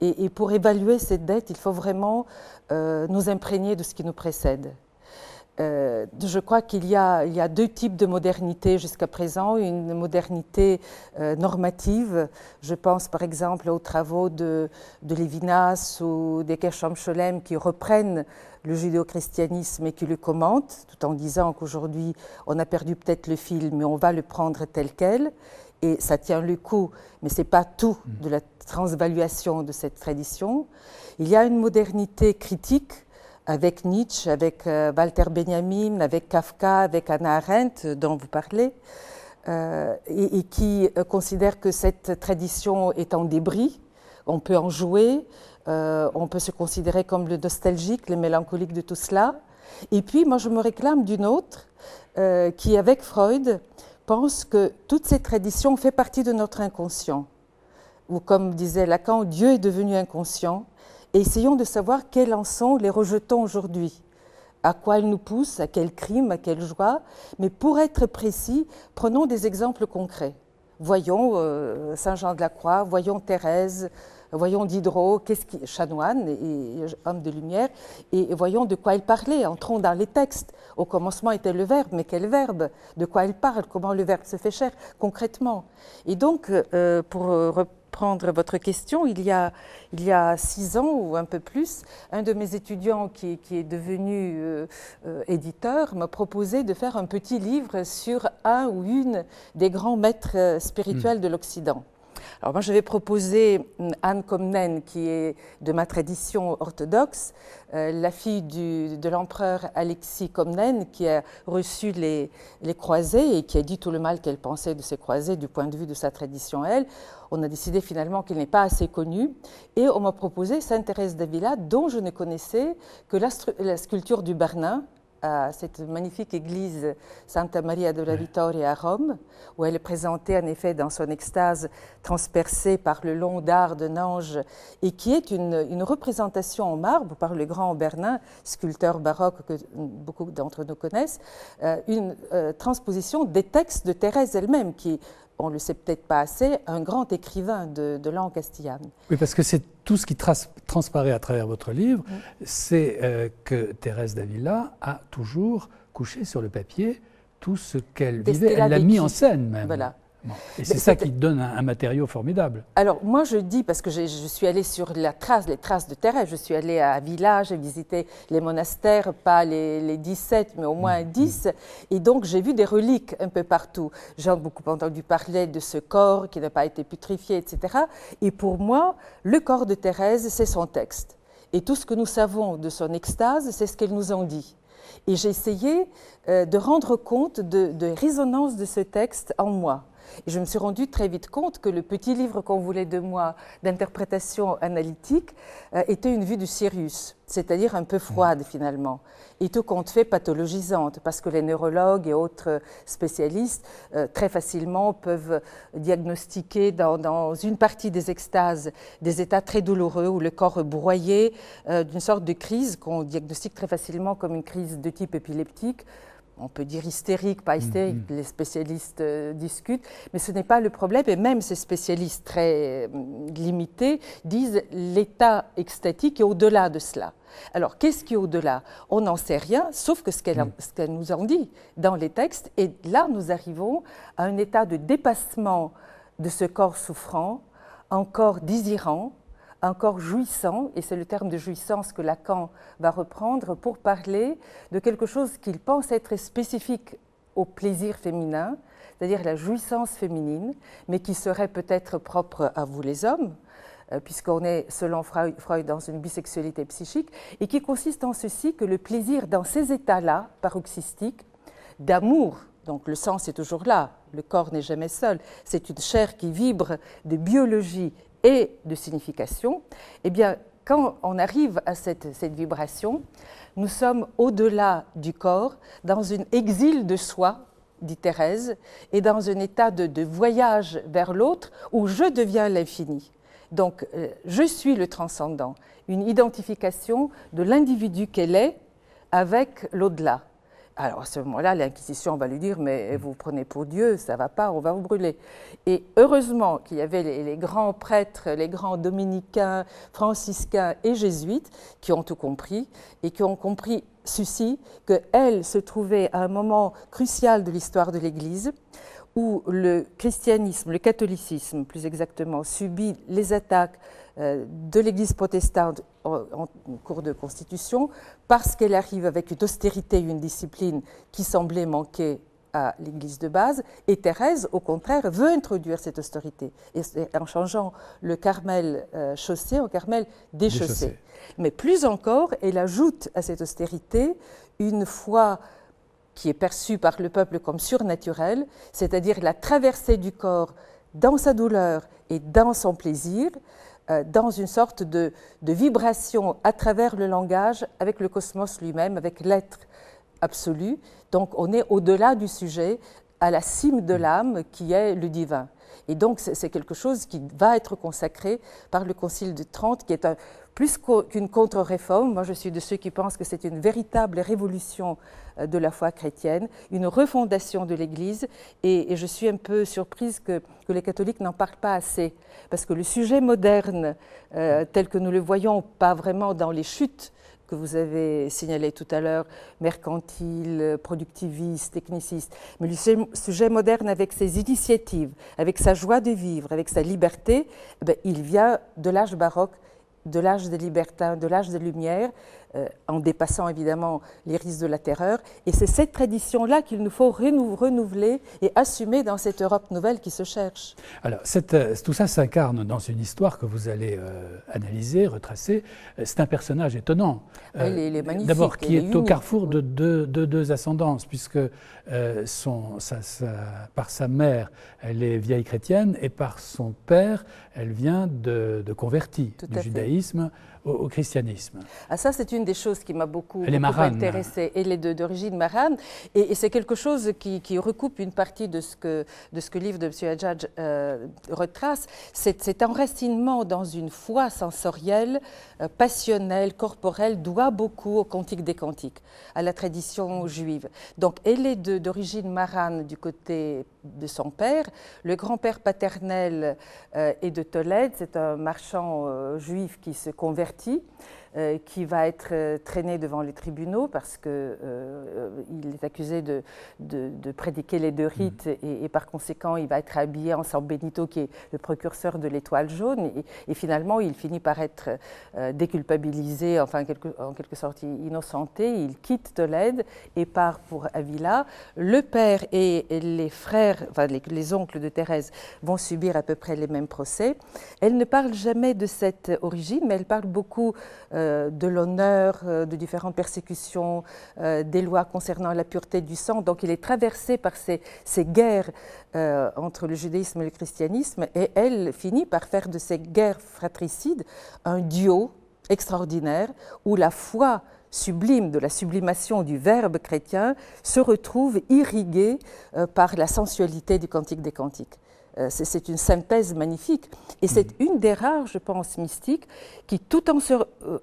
Et, et pour évaluer cette dette, il faut vraiment euh, nous imprégner de ce qui nous précède. Euh, je crois qu'il y a, il y a deux types de modernité jusqu'à présent, une modernité euh, normative, je pense par exemple aux travaux de, de Lévinas ou d'Eckersham-Scholem qui reprennent le judéo-christianisme et qui le commentent, tout en disant qu'aujourd'hui on a perdu peut-être le fil mais on va le prendre tel quel, et ça tient le coup, mais ce n'est pas tout de la transvaluation de cette tradition. Il y a une modernité critique, avec Nietzsche, avec Walter Benjamin, avec Kafka, avec Hannah Arendt, dont vous parlez, euh, et, et qui considère que cette tradition est en débris, on peut en jouer, euh, on peut se considérer comme le nostalgique, le mélancolique de tout cela. Et puis, moi, je me réclame d'une autre, euh, qui, avec Freud, pense que toute cette tradition fait partie de notre inconscient. Ou comme disait Lacan, Dieu est devenu inconscient. Et essayons de savoir quels en sont les rejetons aujourd'hui, à quoi ils nous poussent, à quel crime, à quelle joie. Mais pour être précis, prenons des exemples concrets. Voyons euh, Saint-Jean-de-la-Croix, voyons Thérèse, voyons Diderot, qu'est-ce qui, chanoine et, et homme de lumière, et, et voyons de quoi il parlait. Entrons dans les textes. Au commencement était le verbe, mais quel verbe? De quoi il parle? Comment le verbe se fait chair concrètement? Et donc, euh, pour euh, prendre votre question, il y, a, il y a six ans ou un peu plus, un de mes étudiants qui, qui est devenu euh, euh, éditeur m'a proposé de faire un petit livre sur un ou une des grands maîtres spirituels mmh. de l'Occident. Alors moi, j'avais proposé Anne Comnène, qui est de ma tradition orthodoxe, euh, la fille du, de l'empereur Alexis Comnène, qui a reçu les, les croisés et qui a dit tout le mal qu'elle pensait de ces croisés du point de vue de sa tradition, elle. On a décidé finalement qu'il n'est pas assez connu et on m'a proposé Sainte Thérèse d'Avila, dont je ne connaissais que la, la sculpture du Bernin, à cette magnifique église Santa Maria della Vittoria à Rome, où elle est présentée en effet dans son extase transpercée par le long dard d'un ange et qui est une, une représentation en marbre par le grand Bernin, sculpteur baroque que beaucoup d'entre nous connaissent, euh, une euh, transposition des textes de Thérèse elle-même qui, on ne le sait peut-être pas assez, un grand écrivain de, de langue castillane. Oui, parce que c'est tout ce qui trans, transparaît à travers votre livre, mmh. c'est euh, que Thérèse d'Avila a toujours couché sur le papier tout ce qu'elle vivait, elle l'a mis en scène même. Voilà. Bon. Et c'est ça qui donne un, un matériau formidable. Alors moi je dis, parce que je, je suis allée sur la trace, les traces de Thérèse, je suis allée à Avila, j'ai visité les monastères, pas les, les dix-sept, mais au moins mmh. dix, et donc j'ai vu des reliques un peu partout. J'ai beaucoup entendu parler de ce corps qui n'a pas été putréfié, et cetera. Et pour moi, le corps de Thérèse, c'est son texte. Et tout ce que nous savons de son extase, c'est ce qu'elle nous en dit. Et j'ai essayé euh, de rendre compte de, de résonance de ce texte en moi. Et je me suis rendue très vite compte que le petit livre qu'on voulait de moi d'interprétation analytique euh, était une vue du Cyrus, c'est-à-dire un peu froide finalement, et tout compte fait pathologisante, parce que les neurologues et autres spécialistes euh, très facilement peuvent diagnostiquer dans, dans une partie des extases des états très douloureux où le corps est broyé, euh, d'une sorte de crise qu'on diagnostique très facilement comme une crise de type épileptique. On peut dire hystérique, pas hystérique, mm-hmm. les spécialistes euh, discutent, mais ce n'est pas le problème. Et même ces spécialistes très euh, limités disent l'état extatique est au-delà de cela. Alors, qu'est-ce qui est au-delà? On n'en sait rien, sauf que ce qu'elle mm. qu'elle nous en dit dans les textes. Et là, nous arrivons à un état de dépassement de ce corps souffrant, un corps désirant, un corps jouissant, et c'est le terme de jouissance que Lacan va reprendre pour parler de quelque chose qu'il pense être spécifique au plaisir féminin, c'est-à-dire la jouissance féminine, mais qui serait peut-être propre à vous les hommes, puisqu'on est, selon Freud, dans une bisexualité psychique, et qui consiste en ceci que le plaisir dans ces états-là, paroxystiques, d'amour, donc le sens est toujours là, le corps n'est jamais seul, c'est une chair qui vibre de biologie et de signification, eh bien, quand on arrive à cette, cette vibration, nous sommes au-delà du corps, dans une exil de soi, dit Thérèse, et dans un état de, de voyage vers l'autre où je deviens l'infini. Donc, euh, je suis le transcendant, une identification de l'individu qu'elle est avec l'au-delà. Alors, à ce moment-là, l'Inquisition va lui dire « mais vous prenez pour Dieu, ça ne va pas, on va vous brûler ». Et heureusement qu'il y avait les, les grands prêtres, les grands dominicains, franciscains et jésuites qui ont tout compris et qui ont compris ceci, qu'elle se trouvait à un moment crucial de l'histoire de l'Église où le christianisme, le catholicisme plus exactement, subit les attaques de l'Église protestante en cours de constitution parce qu'elle arrive avec une austérité et une discipline qui semblait manquer à l'Église de base, et Thérèse, au contraire, veut introduire cette austérité et en changeant le Carmel chaussé en Carmel déchaussé. Mais plus encore, elle ajoute à cette austérité une foi qui est perçue par le peuple comme surnaturelle, c'est-à-dire la traversée du corps dans sa douleur et dans son plaisir, dans une sorte de, de vibration à travers le langage, avec le cosmos lui-même, avec l'être absolu. Donc on est au-delà du sujet, à la cime de l'âme qui est le divin. Et donc c'est quelque chose qui va être consacré par le Concile de Trente, qui est un, plus qu'une contre-réforme. Moi je suis de ceux qui pensent que c'est une véritable révolution de la foi chrétienne, une refondation de l'Église, et, et je suis un peu surprise que, que les catholiques n'en parlent pas assez, parce que le sujet moderne, euh, tel que nous le voyons, pas vraiment dans les chutes que vous avez signalées tout à l'heure, mercantiles, productivistes, technicistes, mais le sujet moderne avec ses initiatives, avec sa joie de vivre, avec sa liberté, eh bien, il vient de l'âge baroque, de l'âge des libertins, de l'âge des Lumières, euh, en dépassant évidemment les risques de la terreur. Et c'est cette tradition-là qu'il nous faut renou renouveler et assumer dans cette Europe nouvelle qui se cherche. Alors, cette, tout ça s'incarne dans une histoire que vous allez euh, analyser, retracer. C'est un personnage étonnant. Euh, il est, il est magnifique. D'abord, qui est, est au carrefour de deux, de deux ascendances, puisque euh, son, sa, sa, par sa mère, elle est vieille chrétienne, et par son père, elle vient de, de convertis, du judaïsme Au, au christianisme. Ah, ça, c'est une des choses qui m'a beaucoup, beaucoup intéressée. Elle est d'origine marane. Et, et c'est quelque chose qui, qui recoupe une partie de ce que, de ce que le livre de M. Hadjadj euh, retrace. Cet, cet enracinement dans une foi sensorielle, euh, passionnelle, corporelle, doit beaucoup au Cantique des Cantiques, à la tradition juive. Donc, elle est d'origine marane du côté de son père. Le grand-père paternel euh, est de Tolède. C'est un marchand euh, juif qui se convertit, euh, qui va être euh, traîné devant les tribunaux parce qu'il euh, est accusé de, de, de prédiquer les deux rites, mmh. et, et par conséquent il va être habillé en San Benito qui est le précurseur de l'étoile jaune, et, et finalement il finit par être euh, déculpabilisé, enfin quelque, en quelque sorte innocenté. Il quitte Tolède et part pour Avila. Le père et les frères, enfin les, les oncles de Thérèse vont subir à peu près les mêmes procès. Elle ne parle jamais de cette origine, mais elle parle beaucoup euh, de l'honneur, euh, de différentes persécutions, euh, des lois concernant la pureté du sang. Donc il est traversé par ces, ces guerres euh, entre le judaïsme et le christianisme, et elle finit par faire de ces guerres fratricides un duo extraordinaire où la foi sublime, de la sublimation du verbe chrétien, se retrouve irriguée euh, par la sensualité du Cantique des Cantiques. C'est une synthèse magnifique, et c'est une des rares, je pense, mystiques qui, tout en se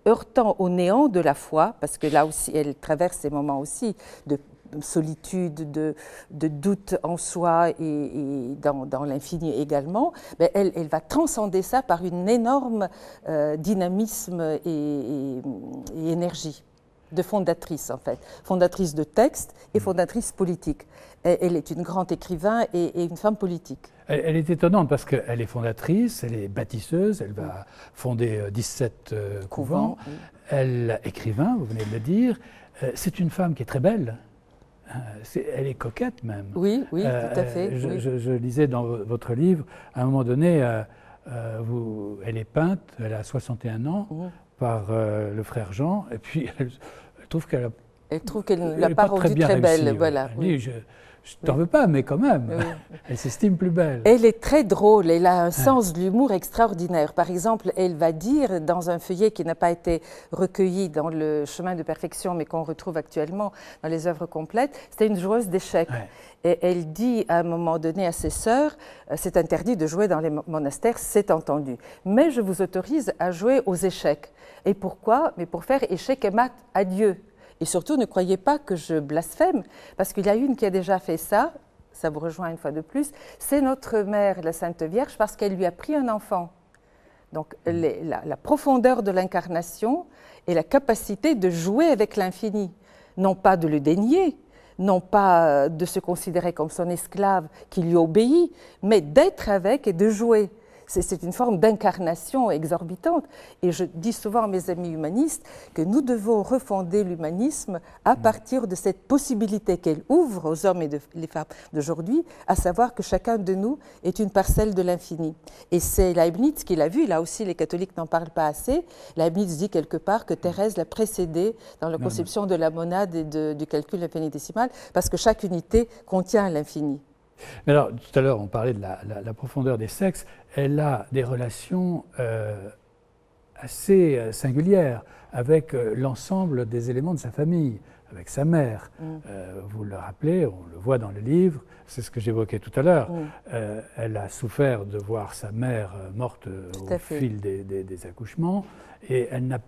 heurtant au néant de la foi, parce que là aussi, elle traverse ces moments aussi de solitude, de, de doute en soi et, et dans, dans l'infini également, mais elle, elle va transcender ça par une énorme euh, dynamisme et, et, et énergie. de fondatrice, en fait. Fondatrice de texte et fondatrice politique. Elle, elle est une grande écrivain et, et une femme politique. Elle, elle est étonnante parce qu'elle est fondatrice, elle est bâtisseuse, elle va oui. fonder dix-sept euh, couvents. Oui. Elle est écrivain, vous venez de le dire. Euh, c'est une femme qui est très belle. C'est, elle est coquette même. Oui, oui, euh, tout à fait. Je, oui. je, je lisais dans votre livre, à un moment donné, euh, euh, vous, elle est peinte, elle a soixante et un ans, oh. par euh, le frère Jean, et puis elle, elle trouve qu'elle a... Elle trouve qu'elle n'a pas rendu très, très belle, réussie, voilà. Elle oui. dit, je, je t'en oui. veux pas, mais quand même, oui. elle s'estime plus belle. Elle est très drôle, elle a un sens de l'humour extraordinaire. Par exemple, elle va dire dans un feuillet qui n'a pas été recueilli dans le chemin de perfection, mais qu'on retrouve actuellement dans les œuvres complètes, c'était une joueuse d'échecs. Ouais. Et elle dit à un moment donné à ses sœurs, c'est interdit de jouer dans les monastères, c'est entendu. Mais je vous autorise à jouer aux échecs. Et pourquoi? Mais pour faire échec et mat à Dieu. Et surtout, ne croyez pas que je blasphème, parce qu'il y a une qui a déjà fait ça, ça vous rejoint une fois de plus, c'est notre mère, la Sainte Vierge, parce qu'elle lui a pris un enfant. Donc les, la, la profondeur de l'incarnation et la capacité de jouer avec l'infini, non pas de le dénier, non pas de se considérer comme son esclave qui lui obéit, mais d'être avec et de jouer. C'est une forme d'incarnation exorbitante. Et je dis souvent à mes amis humanistes que nous devons refonder l'humanisme à partir de cette possibilité qu'elle ouvre aux hommes et de, les femmes d'aujourd'hui, à savoir que chacun de nous est une parcelle de l'infini. Et c'est Leibniz qui l'a vu, là aussi les catholiques n'en parlent pas assez. Leibniz dit quelque part que Thérèse l'a précédé dans la conception de la monade et de, du calcul infini-décimal, parce que chaque unité contient l'infini. Mais alors, tout à l'heure, on parlait de la, la, la profondeur des sexes. Elle a des relations euh, assez singulières avec euh, l'ensemble des éléments de sa famille, avec sa mère. Mm. Euh, vous le rappelez, on le voit dans le livre, c'est ce que j'évoquais tout à l'heure. Mm. Euh, elle a souffert de voir sa mère morte tout au fil des, des, des accouchements, et elle n'a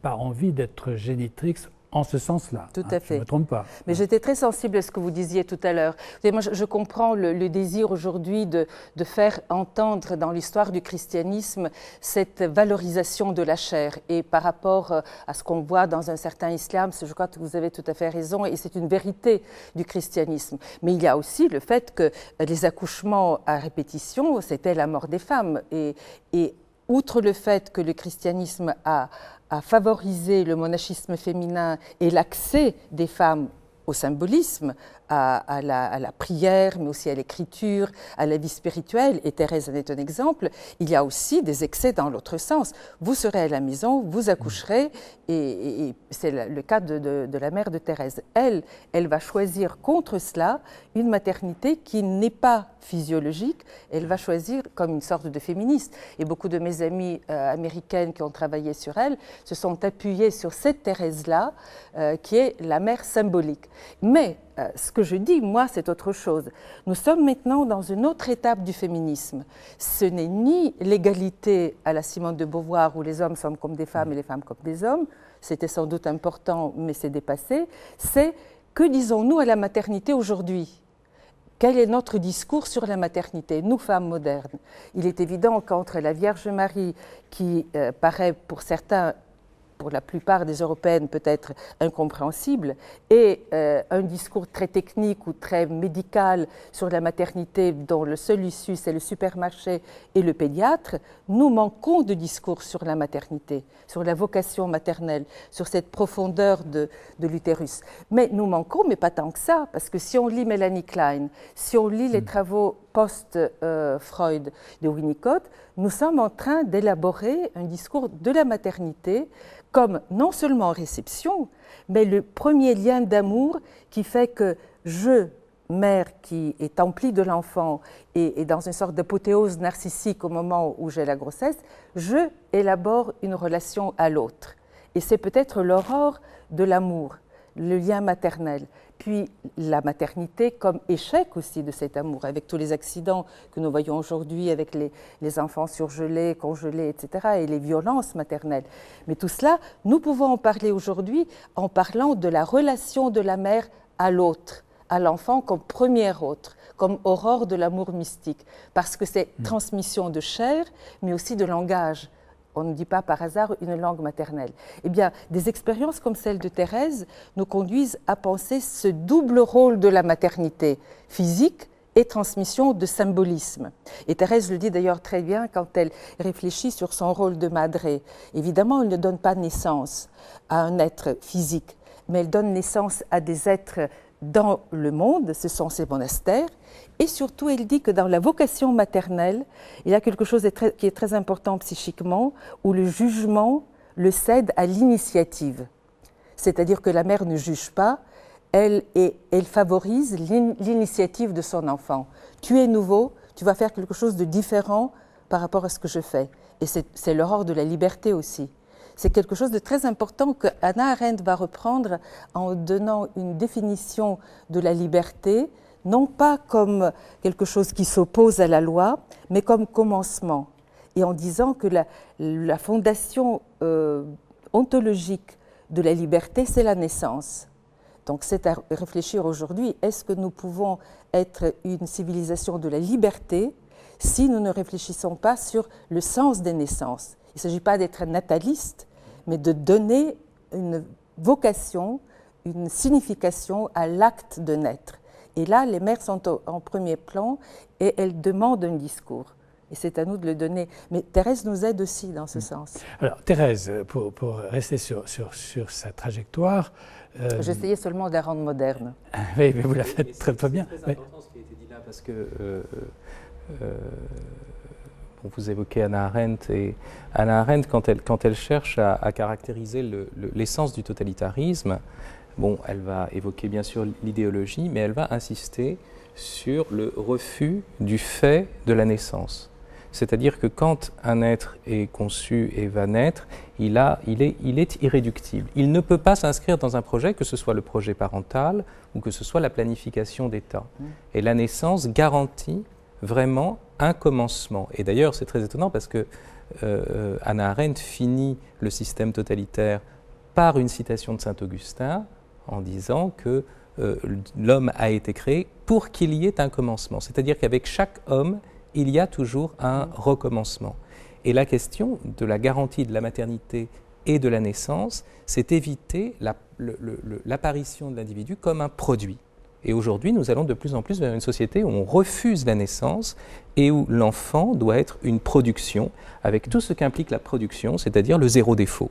pas envie d'être génitrix. En ce sens-là, tout à hein, fait. Je ne me trompe pas. Mais ouais. j'étais très sensible à ce que vous disiez tout à l'heure. Moi, je, je comprends le, le désir aujourd'hui de, de faire entendre dans l'histoire du christianisme cette valorisation de la chair. Et par rapport à ce qu'on voit dans un certain islam, je crois que vous avez tout à fait raison, et c'est une vérité du christianisme. Mais il y a aussi le fait que les accouchements à répétition, c'était la mort des femmes. Et, et outre le fait que le christianisme a... à favoriser le monachisme féminin et l'accès des femmes au symbolisme, à, à, la, à la prière, mais aussi à l'écriture, à la vie spirituelle, et Thérèse en est un exemple, il y a aussi des excès dans l'autre sens. Vous serez à la maison, vous accoucherez, et, et, et c'est le cas de, de, de la mère de Thérèse. Elle, elle va choisir contre cela une maternité qui n'est pas physiologique, elle va choisir comme une sorte de féministe. Et beaucoup de mes amies euh, américaines qui ont travaillé sur elle se sont appuyées sur cette Thérèse-là, euh, qui est la mère symbolique. Mais euh, ce que je dis, moi, c'est autre chose. Nous sommes maintenant dans une autre étape du féminisme. Ce n'est ni l'égalité à la Simone de Beauvoir où les hommes sont comme des femmes et les femmes comme des hommes, c'était sans doute important, mais c'est dépassé. C'est que disons-nous à la maternité aujourd'hui ? Quel est notre discours sur la maternité, nous femmes modernes ? Il est évident qu'entre la Vierge Marie, qui euh, paraît pour certains, pour la plupart des Européennes peut-être incompréhensible, et euh, un discours très technique ou très médical sur la maternité dont le seul issue c'est le supermarché et le pédiatre, nous manquons de discours sur la maternité, sur la vocation maternelle, sur cette profondeur de, de l'utérus. Mais nous manquons, mais pas tant que ça, parce que si on lit Mélanie Klein, si on lit mmh. les travaux post-Freud euh, de Winnicott, nous sommes en train d'élaborer un discours de la maternité comme non seulement réception, mais le premier lien d'amour qui fait que je, mère qui est emplie de l'enfant et, et dans une sorte d'apothéose narcissique au moment où j'ai la grossesse, je élabore une relation à l'autre. Et c'est peut-être l'aurore de l'amour, le lien maternel. Puis la maternité comme échec aussi de cet amour, avec tous les accidents que nous voyons aujourd'hui, avec les, les enfants surgelés, congelés, et cetera, et les violences maternelles. Mais tout cela, nous pouvons en parler aujourd'hui en parlant de la relation de la mère à l'autre, à l'enfant comme premier autre, comme aurore de l'amour mystique, parce que c'est mmh. transmission de chair, mais aussi de langage. on ne dit pas par hasard une langue maternelle. Eh bien, des expériences comme celle de Thérèse nous conduisent à penser ce double rôle de la maternité, physique et transmission de symbolisme. Et Thérèse le dit d'ailleurs très bien quand elle réfléchit sur son rôle de madré. Évidemment, elle ne donne pas naissance à un être physique, mais elle donne naissance à des êtres dans le monde, ce sont ces monastères. Et surtout, elle dit que dans la vocation maternelle, il y a quelque chose de très, qui est très important psychiquement, où le jugement le cède à l'initiative. C'est-à-dire que la mère ne juge pas, elle, est, elle favorise l'initiative de son enfant. Tu es nouveau, tu vas faire quelque chose de différent par rapport à ce que je fais. Et c'est l'aurore de la liberté aussi. C'est quelque chose de très important que Hannah Arendt va reprendre en donnant une définition de la liberté, non pas comme quelque chose qui s'oppose à la loi, mais comme commencement, et en disant que la, la fondation euh, ontologique de la liberté, c'est la naissance. Donc c'est à réfléchir aujourd'hui, est-ce que nous pouvons être une civilisation de la liberté si nous ne réfléchissons pas sur le sens des naissances? Il ne s'agit pas d'être nataliste, mais de donner une vocation, une signification à l'acte de naître. Et là, les mères sont au, en premier plan et elles demandent un discours. Et c'est à nous de le donner. Mais Thérèse nous aide aussi dans ce mmh. sens. Alors Thérèse, pour, pour rester sur, sur, sur sa trajectoire... Euh... J'essayais seulement de la rendre moderne. Oui, mais vous la faites très, très bien. C'est très important mais... ce qui a été dit là, parce que... Euh, euh, vous évoquez Hannah Arendt, et Hannah Arendt, quand elle, quand elle cherche à, à caractériser le, le, l'essence du totalitarisme, bon, elle va évoquer bien sûr l'idéologie, mais elle va insister sur le refus du fait de la naissance. C'est-à-dire que quand un être est conçu et va naître, il, a, il, est, il est irréductible. Il ne peut pas s'inscrire dans un projet, que ce soit le projet parental ou que ce soit la planification d'État. Et la naissance garantit vraiment un commencement. Et d'ailleurs, c'est très étonnant parce que euh, Hannah Arendt finit le système totalitaire par une citation de Saint Augustin en disant que euh, l'homme a été créé pour qu'il y ait un commencement. C'est-à-dire qu'avec chaque homme, il y a toujours un recommencement. Et la question de la garantie de la maternité et de la naissance, c'est éviter la, le, le, l'apparition de l'individu comme un produit. Et aujourd'hui, nous allons de plus en plus vers une société où on refuse la naissance et où l'enfant doit être une production, avec tout ce qu'implique la production, c'est-à-dire le zéro défaut.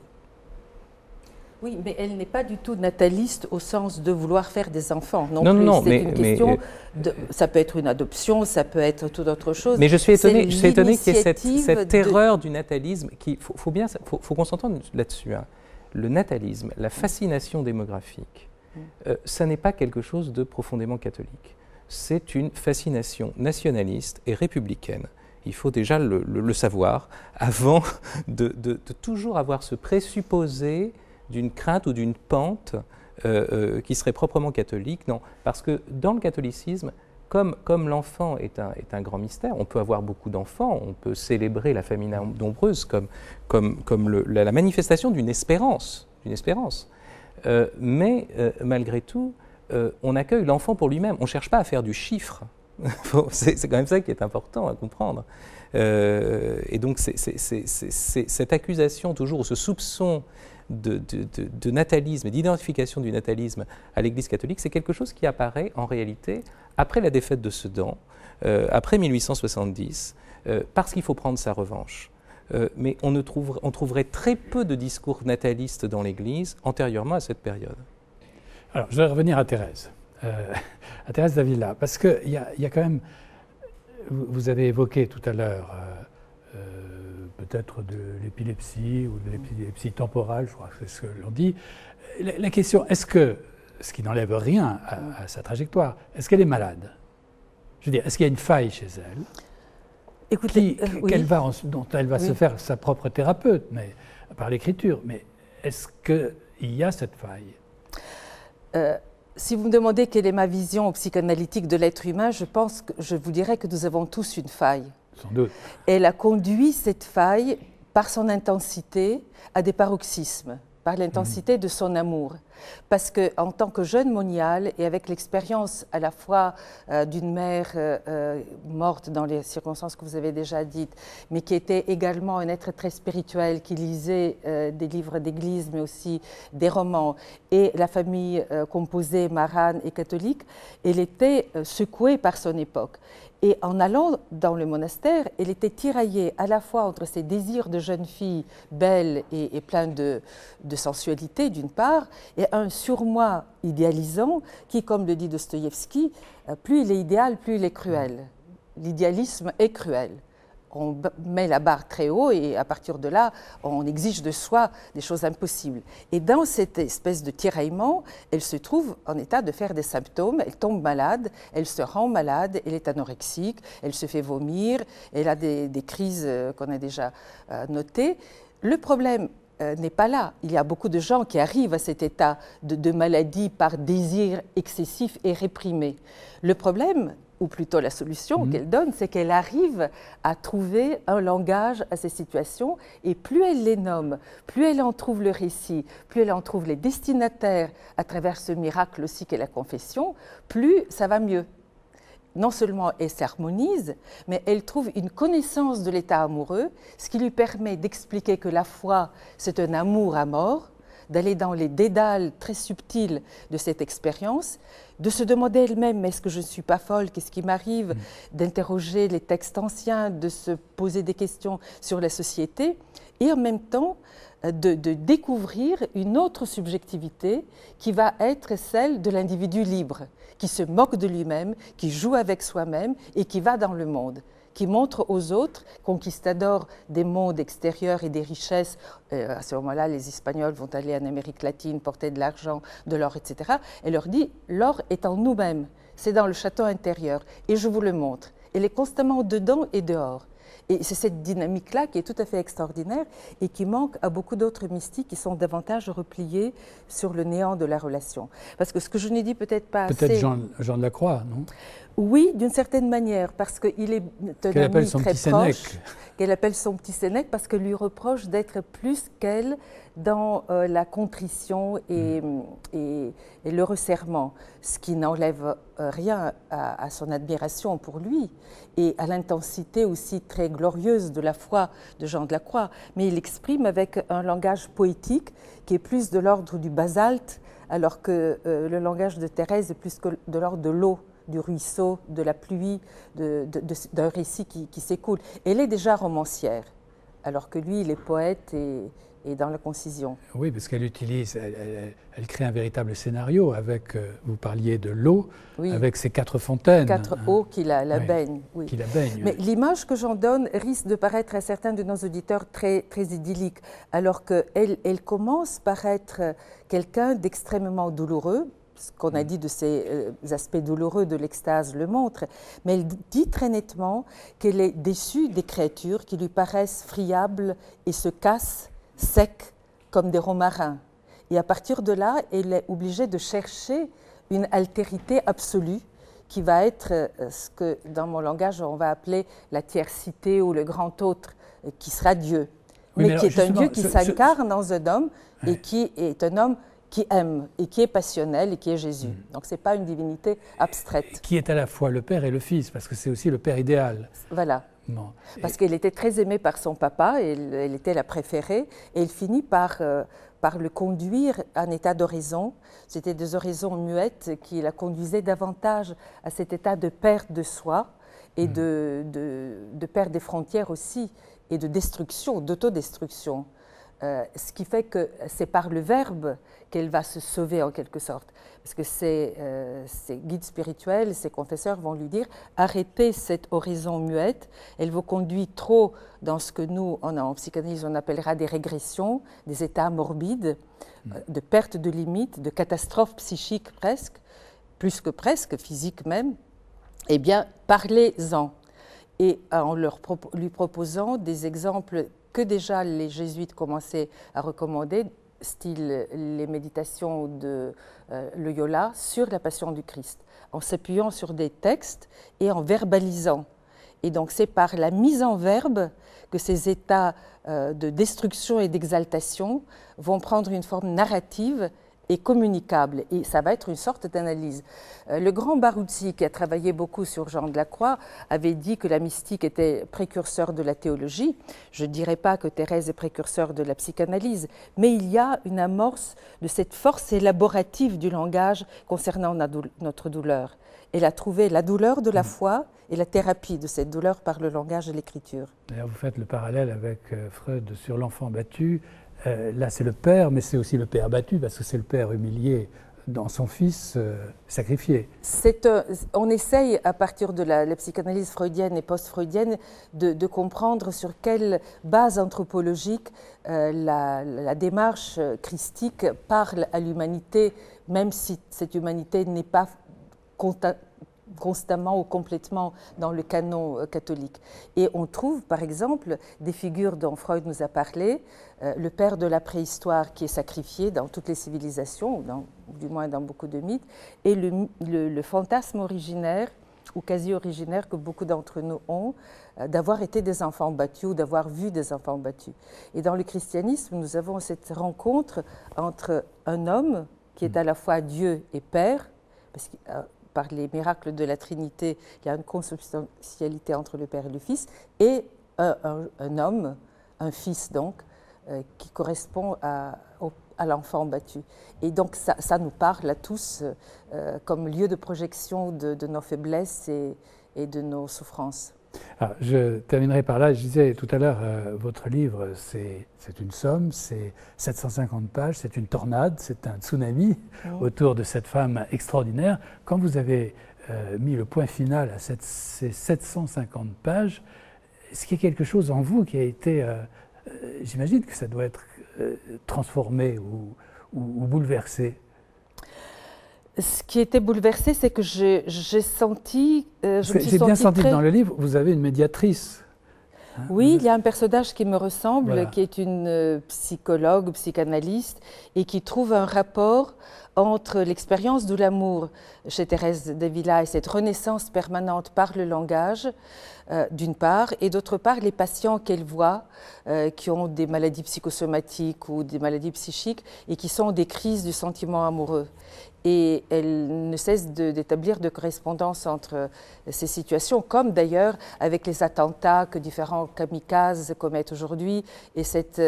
Oui, mais elle n'est pas du tout nataliste au sens de vouloir faire des enfants. Non, non, plus. non, mais, une question mais de, ça peut être une adoption, ça peut être toute autre chose. Mais je suis étonné, je suis étonné qu'il y ait cette, cette de... erreur du natalisme. Il faut, faut bien, faut, faut qu'on s'entende là-dessus. Hein. Le natalisme, la fascination démographique. Euh, ça n'est pas quelque chose de profondément catholique. C'est une fascination nationaliste et républicaine. Il faut déjà le, le, le savoir avant de, de, de toujours avoir ce présupposé d'une crainte ou d'une pente euh, euh, qui serait proprement catholique. Non, parce que dans le catholicisme, comme, comme l'enfant est un, est un grand mystère, on peut avoir beaucoup d'enfants, on peut célébrer la famille nombreuse comme, comme, comme le, la, la manifestation d'une espérance, d'une espérance. Euh, mais euh, malgré tout, euh, on accueille l'enfant pour lui-même. On ne cherche pas à faire du chiffre. C'est quand même ça qui est important à comprendre. Euh, et donc, c'est, c'est, c'est, c'est, c'est cette accusation toujours, ce soupçon de, de, de, de natalisme et d'identification du natalisme à l'Église catholique, c'est quelque chose qui apparaît en réalité après la défaite de Sedan, euh, après mille huit cent soixante-dix, euh, parce qu'il faut prendre sa revanche. Euh, mais on, ne trouver, on trouverait très peu de discours natalistes dans l'Église antérieurement à cette période. Alors, je vais revenir à Thérèse, euh, à Thérèse d'Avila, parce qu'il y, y a quand même, vous avez évoqué tout à l'heure euh, euh, peut-être de l'épilepsie ou de l'épilepsie temporale, je crois que c'est ce que l'on dit. La, la question, est-ce que, ce qui n'enlève rien à, à sa trajectoire, est-ce qu'elle est malade? Je veux dire, est-ce qu'il y a une faille chez elle ? Écoutez, qui, euh, oui. qu'elle va en, dont elle va oui. se faire sa propre thérapeute, mais, par l'écriture. Mais est-ce qu'il y a cette faille ? euh, Si vous me demandez quelle est ma vision psychanalytique de l'être humain, je pense que je vous dirais que nous avons tous une faille. Sans doute. Elle a conduit cette faille, par son intensité, à des paroxysmes, par l'intensité mmh. de son amour. Parce qu'en tant que jeune moniale et avec l'expérience à la fois euh, d'une mère euh, morte dans les circonstances que vous avez déjà dites, mais qui était également un être très spirituel, qui lisait euh, des livres d'église, mais aussi des romans, et la famille euh, composée marane et catholique, elle était euh, secouée par son époque. Et en allant dans le monastère, elle était tiraillée à la fois entre ses désirs de jeune fille belle et, et pleine de, de sensualité, d'une part, et un surmoi idéalisant qui, comme le dit Dostoïevski, plus il est idéal, plus il est cruel. L'idéalisme est cruel. On met la barre très haut et à partir de là, on exige de soi des choses impossibles. Et dans cette espèce de tiraillement, elle se trouve en état de faire des symptômes, elle tombe malade, elle se rend malade, elle est anorexique, elle se fait vomir, elle a des, des crises qu'on a déjà notées. Le problème n'est pas là. Il y a beaucoup de gens qui arrivent à cet état de, de maladie par désir excessif et réprimé. Le problème, ou plutôt la solution mmh. qu'elle donne, c'est qu'elle arrive à trouver un langage à ces situations, et plus elle les nomme, plus elle en trouve le récit, plus elle en trouve les destinataires à travers ce miracle aussi qu'est la confession, plus ça va mieux. Non seulement elle s'harmonise, mais elle trouve une connaissance de l'état amoureux, ce qui lui permet d'expliquer que la foi, c'est un amour à mort, d'aller dans les dédales très subtils de cette expérience, de se demander elle-même, est-ce que je ne suis pas folle, qu'est-ce qui m'arrive, mmh. d'interroger les textes anciens, de se poser des questions sur la société, et en même temps, De, de découvrir une autre subjectivité qui va être celle de l'individu libre, qui se moque de lui-même, qui joue avec soi-même et qui va dans le monde, qui montre aux autres, conquistadors des mondes extérieurs et des richesses. Euh, à ce moment-là, les Espagnols vont aller en Amérique latine, porter de l'argent, de l'or, et cetera. Elle leur dit, l'or est en nous-mêmes, c'est dans le château intérieur et je vous le montre. Elle est constamment dedans et dehors. Et c'est cette dynamique-là qui est tout à fait extraordinaire et qui manque à beaucoup d'autres mystiques qui sont davantage repliés sur le néant de la relation. Parce que ce que je n'ai dit peut-être pas peut-être assez... Peut-être Jean, Jean de la Croix, non? Oui, d'une certaine manière, parce qu'il est un qu'elle ami très proche, qu'elle appelle son petit Sénèque, parce qu'elle lui reproche d'être plus qu'elle dans euh, la contrition et, mmh. et, et le resserrement, ce qui n'enlève rien à, à son admiration pour lui et à l'intensité aussi très glorieuse de la foi de Jean de la Croix. Mais il exprime avec un langage poétique qui est plus de l'ordre du basalte, alors que euh, le langage de Thérèse est plus que de l'ordre de l'eau, du ruisseau, de la pluie, de, de, de, d'un récit qui, qui s'écoule. Elle est déjà romancière, alors que lui, il est poète et, et dans la concision. Oui, parce qu'elle utilise, elle, elle, elle crée un véritable scénario avec, vous parliez de l'eau, oui. avec ses quatre fontaines. Quatre hein. eaux qui la, la oui. baignent. Oui. Qui la baignent. Mais oui. l'image que j'en donne risque de paraître à certains de nos auditeurs très, très idyllique, alors qu'elle elle commence par être quelqu'un d'extrêmement douloureux. Ce qu'on a dit de ces euh, aspects douloureux de l'extase le montre, mais elle dit très nettement qu'elle est déçue des créatures qui lui paraissent friables et se cassent, secs, comme des romarins. Et à partir de là, elle est obligée de chercher une altérité absolue qui va être euh, ce que dans mon langage on va appeler la tiercité ou le grand autre, euh, qui sera Dieu, oui, mais, mais alors, qui est un Dieu qui ce, s'incarne ce... dans un homme et ouais. qui est un homme qui aime et qui est passionnel et qui est Jésus. Mmh. Donc ce n'est pas une divinité abstraite. Qui est à la fois le Père et le Fils, parce que c'est aussi le Père idéal. Voilà. Non. Parce et... qu'elle était très aimée par son papa, et elle, elle était la préférée, et elle finit par, euh, par le conduire en état d'oraison. C'était des oraisons muettes qui la conduisaient davantage à cet état de perte de soi et mmh. de, de, de perte des frontières aussi, et de destruction, d'autodestruction. Euh, ce qui fait que c'est par le verbe qu'elle va se sauver en quelque sorte. Parce que ses, euh, ses guides spirituels, ses confesseurs vont lui dire « Arrêtez cette oraison muette, elle vous conduit trop dans ce que nous, en, en psychanalyse, on appellera des régressions, des états morbides, mmh. euh, de perte de limites, de catastrophes psychiques presque, plus que presque, physiques même. Eh bien, parlez-en » et en leur pro- lui proposant des exemples que déjà les jésuites commençaient à recommander, style les méditations de euh, Loyola sur la Passion du Christ, en s'appuyant sur des textes et en verbalisant. Et donc c'est par la mise en verbe que ces états euh, de destruction et d'exaltation vont prendre une forme narrative et communicable. Et ça va être une sorte d'analyse. Euh, le grand Baruzzi, qui a travaillé beaucoup sur Jean de la Croix, avait dit que la mystique était précurseur de la théologie. Je ne dirais pas que Thérèse est précurseur de la psychanalyse, mais il y a une amorce de cette force élaborative du langage concernant notre douleur. Elle a trouvé la douleur de la foi et la thérapie de cette douleur par le langage et l'écriture. D'ailleurs, vous faites le parallèle avec Freud sur l'enfant battu. Euh, là, c'est le père, mais c'est aussi le père battu, parce que c'est le père humilié dans son fils euh, sacrifié. Euh, on essaye, à partir de la, la psychanalyse freudienne et post-freudienne, de, de comprendre sur quelle base anthropologique euh, la, la démarche christique parle à l'humanité, même si cette humanité n'est pas constamment ou complètement dans le canon catholique. Et on trouve, par exemple, des figures dont Freud nous a parlé, euh, le père de la préhistoire qui est sacrifié dans toutes les civilisations, ou dans, du moins dans beaucoup de mythes, et le, le, le fantasme originaire, ou quasi-originaire, que beaucoup d'entre nous ont, euh, d'avoir été des enfants battus ou d'avoir vu des enfants battus. Et dans le christianisme, nous avons cette rencontre entre un homme qui est à la fois Dieu et Père, parce que, euh, par les miracles de la Trinité, il y a une consubstantialité entre le Père et le Fils, et un, un, un homme, un fils donc, euh, qui correspond à, à l'enfant battu. Et donc ça, ça nous parle à tous euh, comme lieu de projection de, de nos faiblesses et, et de nos souffrances. Alors, je terminerai par là. Je disais tout à l'heure, euh, votre livre, c'est une somme, c'est sept cent cinquante pages, c'est une tornade, c'est un tsunami mmh. autour de cette femme extraordinaire. Quand vous avez euh, mis le point final à cette, ces sept cent cinquante pages, est-ce qu'il y a quelque chose en vous qui a été... Euh, euh, j'imagine que ça doit être euh, transformé ou, ou, ou bouleversé. Ce qui était bouleversé, c'est que j'ai senti... Euh, je me suis sentie bien senti très... dans le livre, vous avez une médiatrice. Hein, oui, il y a un personnage qui me ressemble, voilà. qui est une psychologue, psychanalyste, et qui trouve un rapport entre l'expérience de l'amour chez Thérèse d'Avila et cette renaissance permanente par le langage, euh, d'une part, et d'autre part, les patients qu'elle voit euh, qui ont des maladies psychosomatiques ou des maladies psychiques et qui sont des crises du sentiment amoureux. Et elle ne cesse d'établir de, de correspondances entre ces situations, comme d'ailleurs avec les attentats que différents kamikazes commettent aujourd'hui et cette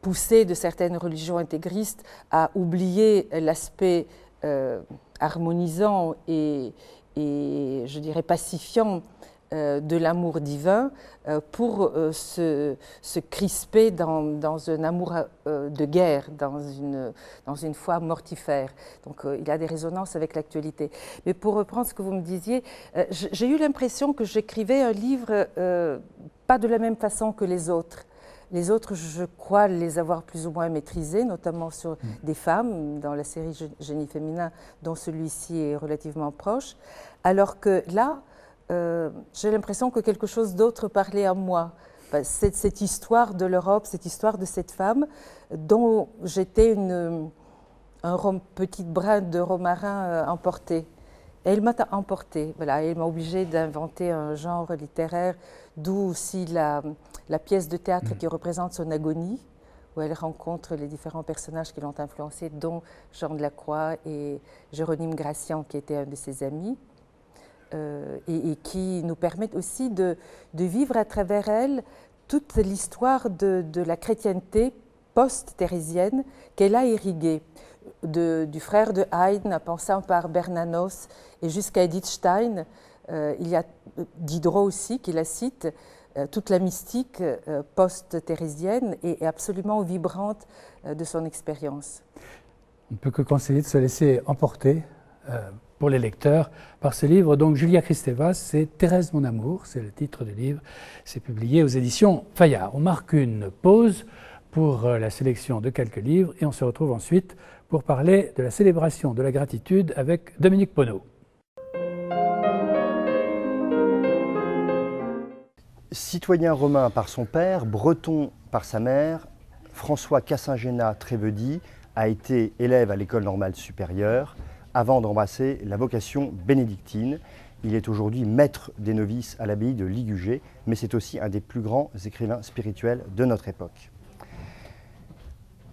poussée de certaines religions intégristes à oublier l'aspect euh, harmonisant et, et, je dirais, pacifiant euh, de l'amour divin euh, pour euh, se, se crisper dans, dans un amour euh, de guerre, dans une, dans une foi mortifère. Donc euh, il y a des résonances avec l'actualité. Mais pour reprendre ce que vous me disiez, euh, j'ai eu l'impression que j'écrivais un livre euh, pas de la même façon que les autres. Les autres, je crois les avoir plus ou moins maîtrisés, notamment sur mmh. des femmes, dans la série Génie féminin, dont celui-ci est relativement proche. Alors que là, euh, j'ai l'impression que quelque chose d'autre parlait à moi. Enfin, cette, cette histoire de l'Europe, cette histoire de cette femme, dont j'étais un rom, petite brin de romarin euh, emporté. Et elle m'a emportée, voilà, elle m'a obligée d'inventer un genre littéraire, d'où aussi la, la pièce de théâtre mmh. qui représente son agonie, où elle rencontre les différents personnages qui l'ont influencée, dont Jean de la Croix et Jérôme Gracian, qui était un de ses amis, euh, et, et qui nous permettent aussi de, de vivre à travers elle toute l'histoire de, de la chrétienté post-thérésienne qu'elle a irriguée. De, du frère de Haydn, en passant par Bernanos et jusqu'à Edith Stein, euh, il y a Diderot aussi qui la cite, euh, toute la mystique euh, post-thérésienne est absolument vibrante euh, de son expérience. On ne peut que conseiller de se laisser emporter euh, pour les lecteurs par ce livre. Donc Julia Kristeva, c'est Thérèse mon amour, c'est le titre du livre, c'est publié aux éditions Fayard. On marque une pause pour la sélection de quelques livres et on se retrouve ensuite pour parler de la célébration de la gratitude avec Dominique Ponnau. Citoyen romain par son père, breton par sa mère, François Cassingéna-Trévedy a été élève à l'École normale supérieure avant d'embrasser la vocation bénédictine. Il est aujourd'hui maître des novices à l'abbaye de Ligugé, mais c'est aussi un des plus grands écrivains spirituels de notre époque.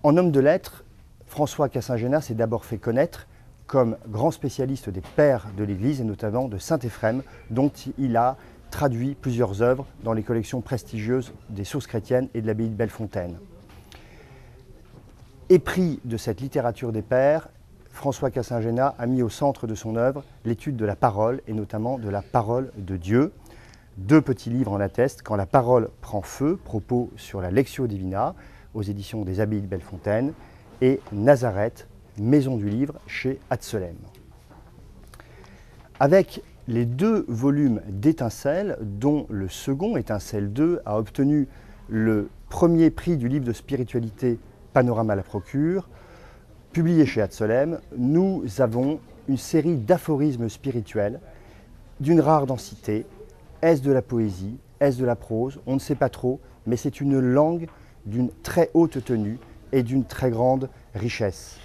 En homme de lettres, François Cassingénas s'est d'abord fait connaître comme grand spécialiste des pères de l'Église et notamment de Saint-Éphrème, dont il a traduit plusieurs œuvres dans les collections prestigieuses des Sources chrétiennes et de l'abbaye de Bellefontaine. Épris de cette littérature des pères, François Cassingénas a mis au centre de son œuvre l'étude de la parole et notamment de la parole de Dieu. Deux petits livres en attestent, Quand la parole prend feu, propos sur la Lectio Divina aux éditions des Abbayes de Bellefontaine et Nazareth, maison du livre chez Hatzelem. Avec les deux volumes d'Étincelles, dont le second, Étincelle deux, a obtenu le premier prix du livre de spiritualité Panorama La Procure, publié chez Hatzelem, nous avons une série d'aphorismes spirituels d'une rare densité. Est-ce de la poésie? Est-ce de la prose? On ne sait pas trop, mais c'est une langue d'une très haute tenue et d'une très grande richesse.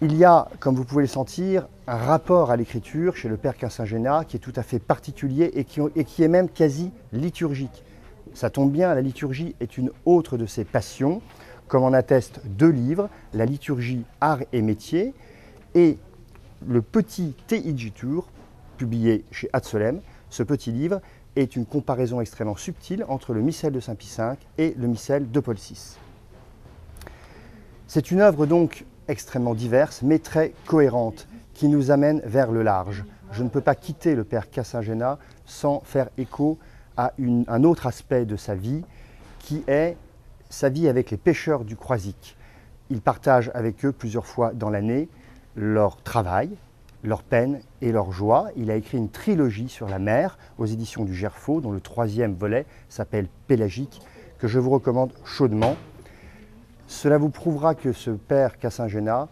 Il y a, comme vous pouvez le sentir, un rapport à l'écriture chez le père Cassingénas qui est tout à fait particulier et qui, et qui est même quasi liturgique. Ça tombe bien, la liturgie est une autre de ses passions, comme en attestent deux livres, La liturgie, art et métier, et le petit Teigitur, publié chez Hatzelem. Ce petit livre est une comparaison extrêmement subtile entre le missel de Saint Pie cinq et le missel de Paul six. C'est une œuvre donc extrêmement diverse, mais très cohérente, qui nous amène vers le large. Je ne peux pas quitter le père Cassingénas sans faire écho à une, un autre aspect de sa vie, qui est sa vie avec les pêcheurs du Croisic. Il partage avec eux plusieurs fois dans l'année leur travail, leur peine et leur joie. Il a écrit une trilogie sur la mer aux éditions du Gerfaut, dont le troisième volet s'appelle Pélagique, que je vous recommande chaudement. Cela vous prouvera que ce père Cassingénas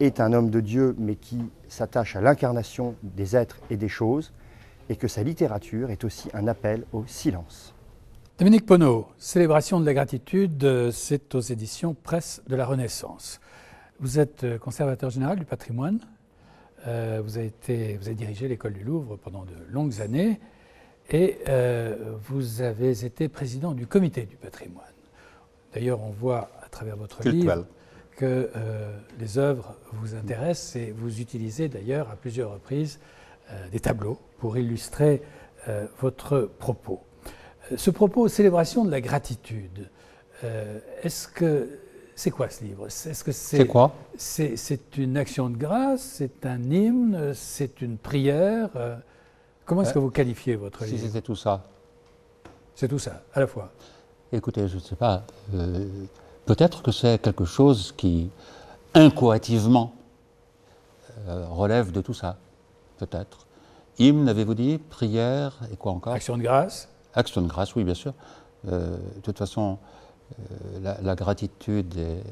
est un homme de Dieu, mais qui s'attache à l'incarnation des êtres et des choses, et que sa littérature est aussi un appel au silence. Dominique Ponnau, Célébration de la gratitude, c'est aux éditions Presse de la Renaissance. Vous êtes conservateur général du patrimoine, euh, vous, avez été, vous avez dirigé l'école du Louvre pendant de longues années, et euh, vous avez été président du comité du patrimoine. D'ailleurs, on voit à travers votre livre que euh, les œuvres vous intéressent et vous utilisez d'ailleurs à plusieurs reprises euh, des tableaux pour illustrer euh, votre propos. Ce propos, Célébration de la gratitude, euh, est-ce que c'est quoi ce livre? Est-ce que c'est quoi? C'est une action de grâce, c'est un hymne, c'est une prière. Euh, comment est-ce euh, que vous qualifiez votre si livre? Si c'était tout ça. C'est tout ça, à la fois. Écoutez, je ne sais pas, euh, peut-être que c'est quelque chose qui, incoativement, euh, relève de tout ça, peut-être. Hymne, avez-vous dit, prière, et quoi encore? Action de grâce. Action de grâce, oui, bien sûr. Euh, de toute façon, euh, la, la gratitude est,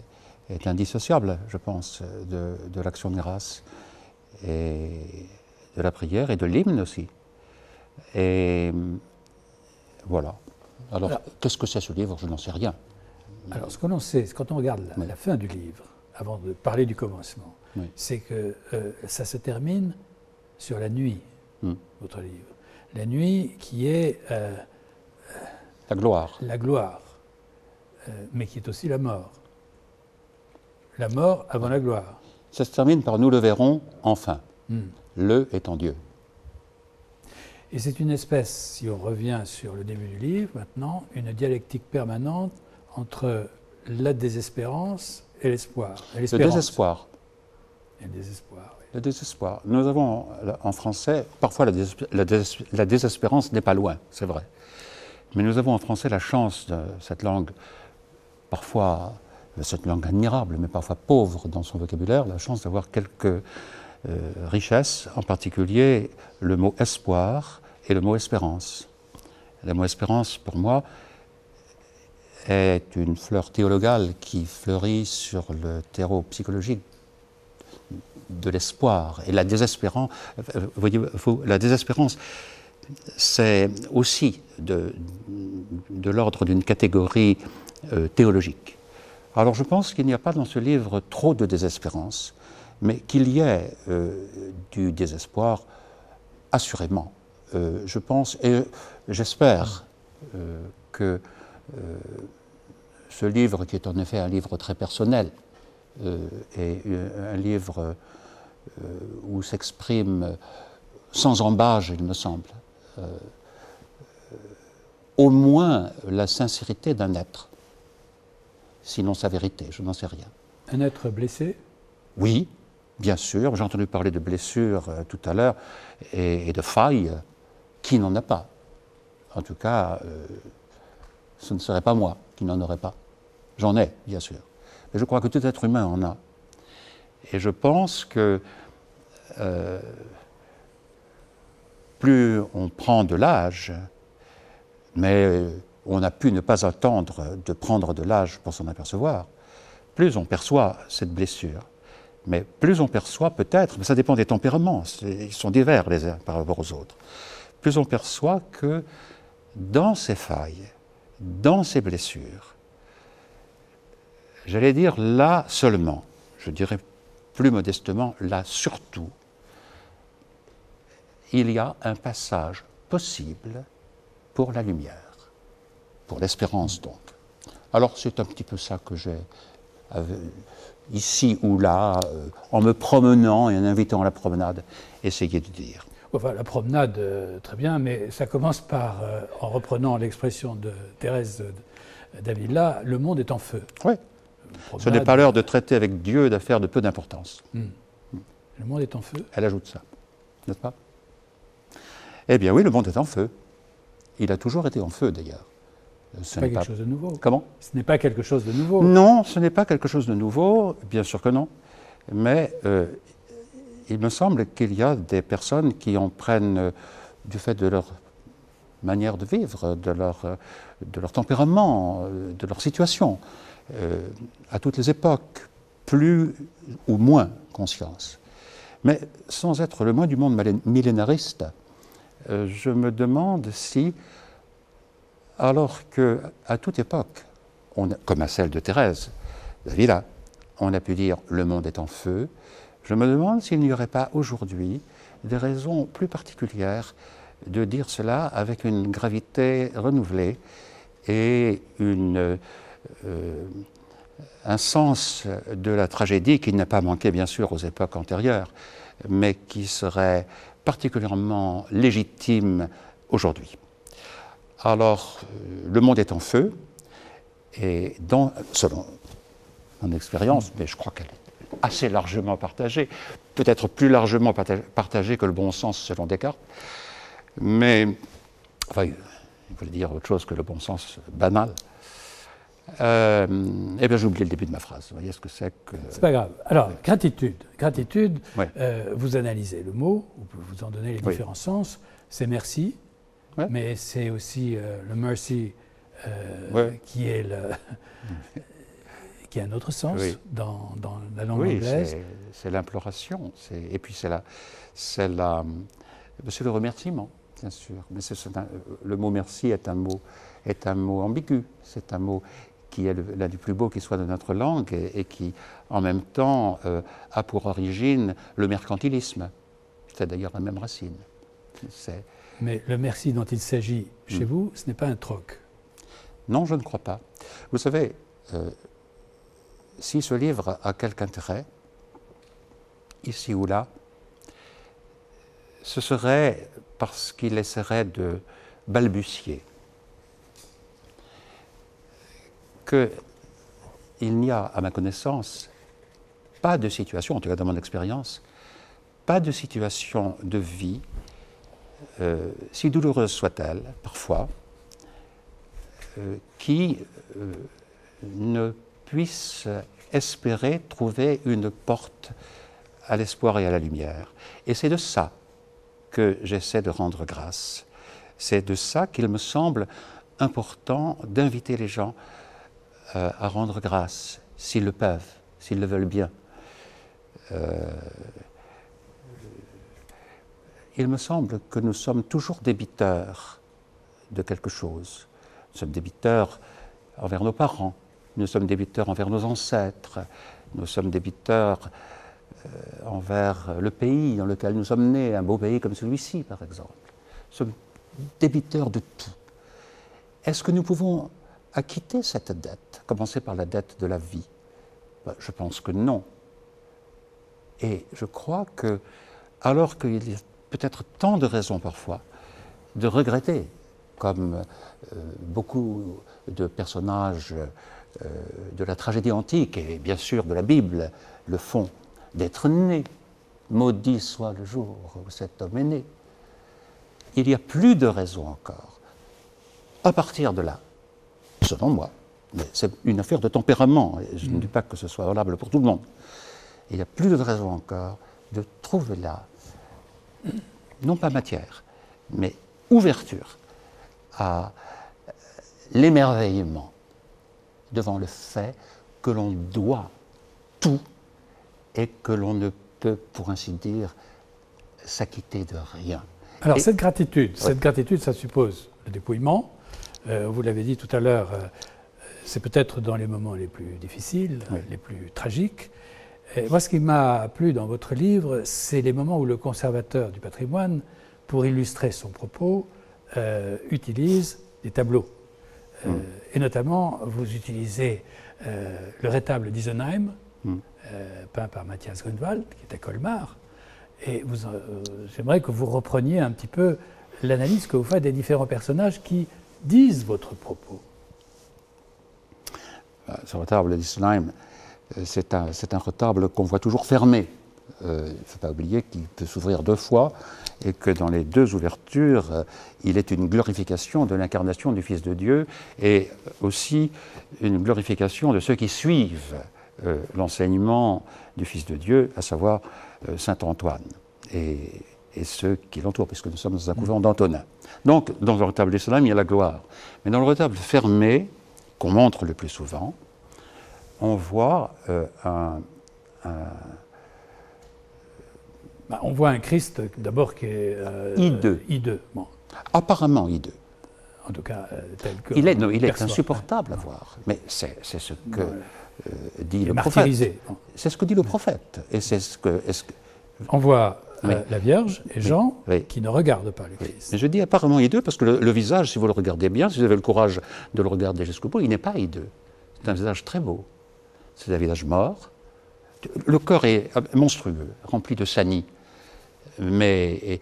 est indissociable, je pense, de, de l'action de grâce, et de la prière, et de l'hymne aussi. Et voilà. Alors, alors qu'est-ce que c'est ce livre? Je n'en sais rien. Alors, ce que l'on sait, quand on regarde la, oui. la fin du livre, avant de parler du commencement, oui. c'est que euh, ça se termine sur la nuit, mmh. votre livre. La nuit qui est... Euh, la gloire. La gloire, euh, mais qui est aussi la mort. La mort avant la gloire. Ça se termine par « Nous le verrons, enfin mm. ». Le étant Dieu. Et c'est une espèce, si on revient sur le début du livre maintenant, une dialectique permanente entre la désespérance et l'espoir. Le désespoir. Et le désespoir. Le désespoir. Nous avons en français, parfois la, désesp la, dés la désespérance n'est pas loin, c'est vrai. Mais nous avons en français la chance de cette langue, parfois, cette langue admirable, mais parfois pauvre dans son vocabulaire, la chance d'avoir quelques euh, richesses, en particulier le mot espoir et le mot espérance. Le mot espérance, pour moi, est une fleur théologale qui fleurit sur le terreau psychologique de l'espoir et la désespérance. Voyez, faut, la désespérance, c'est aussi de, de l'ordre d'une catégorie euh, théologique. Alors je pense qu'il n'y a pas dans ce livre trop de désespérance, mais qu'il y ait euh, du désespoir, assurément. Euh, je pense et j'espère euh, que euh, ce livre, qui est en effet un livre très personnel, euh, et euh, un livre euh, où s'exprime, sans embâge, il me semble, euh, euh, au moins la sincérité d'un être, sinon sa vérité, je n'en sais rien. Un être blessé ? Oui, bien sûr, j'ai entendu parler de blessures euh, tout à l'heure, et, et de failles, qui n'en a pas ? En tout cas, euh, ce ne serait pas moi qui n'en aurait pas. J'en ai, bien sûr. Mais je crois que tout être humain en a. Et je pense que euh, plus on prend de l'âge, mais on a pu ne pas attendre de prendre de l'âge pour s'en apercevoir, plus on perçoit cette blessure. Mais plus on perçoit peut-être, mais ça dépend des tempéraments, ils sont divers les uns par rapport aux autres, plus on perçoit que dans ces failles, dans ces blessures, j'allais dire là seulement, je dirais plus modestement, là surtout, il y a un passage possible pour la lumière, pour l'espérance donc. Alors c'est un petit peu ça que j'ai, ici ou là, en me promenant et en invitant à la promenade, essayé de dire. Enfin, la promenade, très bien, mais ça commence par, euh, en reprenant l'expression de Thérèse d'Avila, le monde est en feu. Oui. Ce n'est pas l'heure de traiter avec Dieu d'affaires de peu d'importance. Mmh. Mmh. Le monde est en feu. Elle ajoute ça, n'est-ce pas? Eh bien oui, le monde est en feu. Il a toujours été en feu, d'ailleurs. Ce n'est pas quelque chose de nouveau. Comment? Ce n'est pas quelque chose de nouveau. Non, ce n'est pas quelque chose de nouveau, bien sûr que non, mais... Euh, il me semble qu'il y a des personnes qui en prennent, euh, du fait de leur manière de vivre, de leur, euh, de leur tempérament, euh, de leur situation, euh, à toutes les époques, plus ou moins conscience. Mais sans être le moins du monde millénariste, euh, je me demande si, alors qu'à toute époque, on a, comme à celle de Thérèse d'Avila, on a pu dire « le monde est en feu », je me demande s'il n'y aurait pas aujourd'hui des raisons plus particulières de dire cela avec une gravité renouvelée et une, euh, un sens de la tragédie qui n'a pas manqué bien sûr aux époques antérieures, mais qui serait particulièrement légitime aujourd'hui. Alors, le monde est en feu, et dans, selon mon expérience, mais je crois qu'elle est assez largement partagé, peut-être plus largement partagé que le bon sens selon Descartes, mais, enfin, il voulait dire autre chose que le bon sens banal. Euh, eh bien, j'ai oublié le début de ma phrase, vous voyez ce que c'est que... C'est pas grave. Alors, gratitude, gratitude, ouais. euh, vous analysez le mot, vous en donnez les oui. différents sens, c'est merci, ouais. mais c'est aussi euh, le mercy euh, ouais. qui est le... Il y a un autre sens oui. dans, dans la langue oui, anglaise. C'est l'imploration, et puis c'est la, c'est la, c'est le remerciement, bien sûr. Mais c'est, c'est un, le mot merci est un mot, est un mot ambigu. C'est un mot qui est l'un du plus beau qui soit de notre langue et, et qui, en même temps, euh, a pour origine le mercantilisme. C'est d'ailleurs la même racine. Mais le merci dont il s'agit chez mmh. vous, ce n'est pas un troc. Non, je ne crois pas. Vous savez. Euh, Si ce livre a quelque intérêt, ici ou là, ce serait parce qu'il essaierait de balbutier qu'il n'y a, à ma connaissance, pas de situation, en tout cas dans mon expérience, pas de situation de vie, euh, si douloureuse soit-elle, parfois, euh, qui euh, ne puisse espérer trouver une porte à l'espoir et à la lumière. Et c'est de ça que j'essaie de rendre grâce. C'est de ça qu'il me semble important d'inviter les gens euh, à rendre grâce, s'ils le peuvent, s'ils le veulent bien. Euh, il me semble que nous sommes toujours débiteurs de quelque chose. Nous sommes débiteurs envers nos parents, nous sommes débiteurs envers nos ancêtres, nous sommes débiteurs euh, envers le pays dans lequel nous sommes nés, un beau pays comme celui-ci, par exemple. Nous sommes débiteurs de tout. Est-ce que nous pouvons acquitter cette dette, commencer par la dette de la vie? Ben, je pense que non. Et je crois que, alors qu'il y a peut-être tant de raisons parfois de regretter, comme euh, beaucoup de personnages euh, de la tragédie antique et bien sûr de la Bible le font, d'être né, maudit soit le jour où cet homme est né. Il y a plus de raisons encore. À partir de là, selon moi, c'est une affaire de tempérament, et je ne dis pas que ce soit valable pour tout le monde, il y a plus de raisons encore de trouver là, non pas matière, mais ouverture à l'émerveillement devant le fait que l'on doit tout et que l'on ne peut, pour ainsi dire, s'acquitter de rien. Alors et... cette gratitude, ouais. cette gratitude, ça suppose le dépouillement. Euh, vous l'avez dit tout à l'heure, euh, c'est peut-être dans les moments les plus difficiles, oui. les plus tragiques. Et moi, ce qui m'a plu dans votre livre, c'est les moments où le conservateur du patrimoine, pour illustrer son propos, euh, utilise des tableaux. Euh, mm. Et notamment, vous utilisez euh, le Retable d'Issenheim, mm. euh, peint par Matthias Grünewald, qui est à Colmar. Et vous, euh, j'aimerais que vous repreniez un petit peu l'analyse que vous faites des différents personnages qui disent votre propos. Ce Retable d'Issenheim, c'est un, un retable qu'on voit toujours fermé. Euh, il ne faut pas oublier qu'il peut s'ouvrir deux fois et que dans les deux ouvertures, euh, il est une glorification de l'incarnation du Fils de Dieu et aussi une glorification de ceux qui suivent euh, l'enseignement du Fils de Dieu, à savoir euh, saint Antoine et, et ceux qui l'entourent, puisque nous sommes dans un couvent d'Antonin. Donc, dans le retable d'Issenheim, il y a la gloire. Mais dans le retable fermé, qu'on montre le plus souvent, on voit euh, un... un bah, on voit un Christ d'abord qui est... Euh, hideux. hideux. Bon. Apparemment hideux. En tout cas, euh, tel que... Il est, non, il est insupportable à voir, mais c'est ce que euh, dit le martyrisé. prophète. C'est ce que dit le prophète. Et c'est ce que... Est-ce que... On voit oui. euh, la Vierge et Jean oui. Oui. qui ne regardent pas le Christ. Mais je dis apparemment hideux parce que le, le visage, si vous le regardez bien, si vous avez le courage de le regarder jusqu'au bout, il n'est pas hideux. C'est un visage très beau. C'est un visage mort. Le corps est monstrueux, rempli de sanie. Mais, et,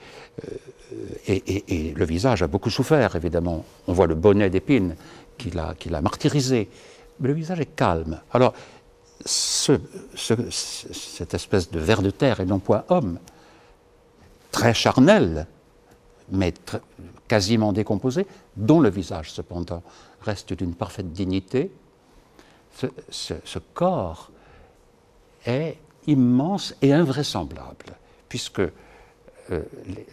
et, et, et le visage a beaucoup souffert, évidemment. On voit le bonnet d'épines qui l'a martyrisé. Mais le visage est calme. Alors, ce, ce, cette espèce de ver de terre et non point homme, très charnel, mais très, quasiment décomposé, dont le visage, cependant, reste d'une parfaite dignité. Ce, ce, ce corps est immense et invraisemblable, puisque euh,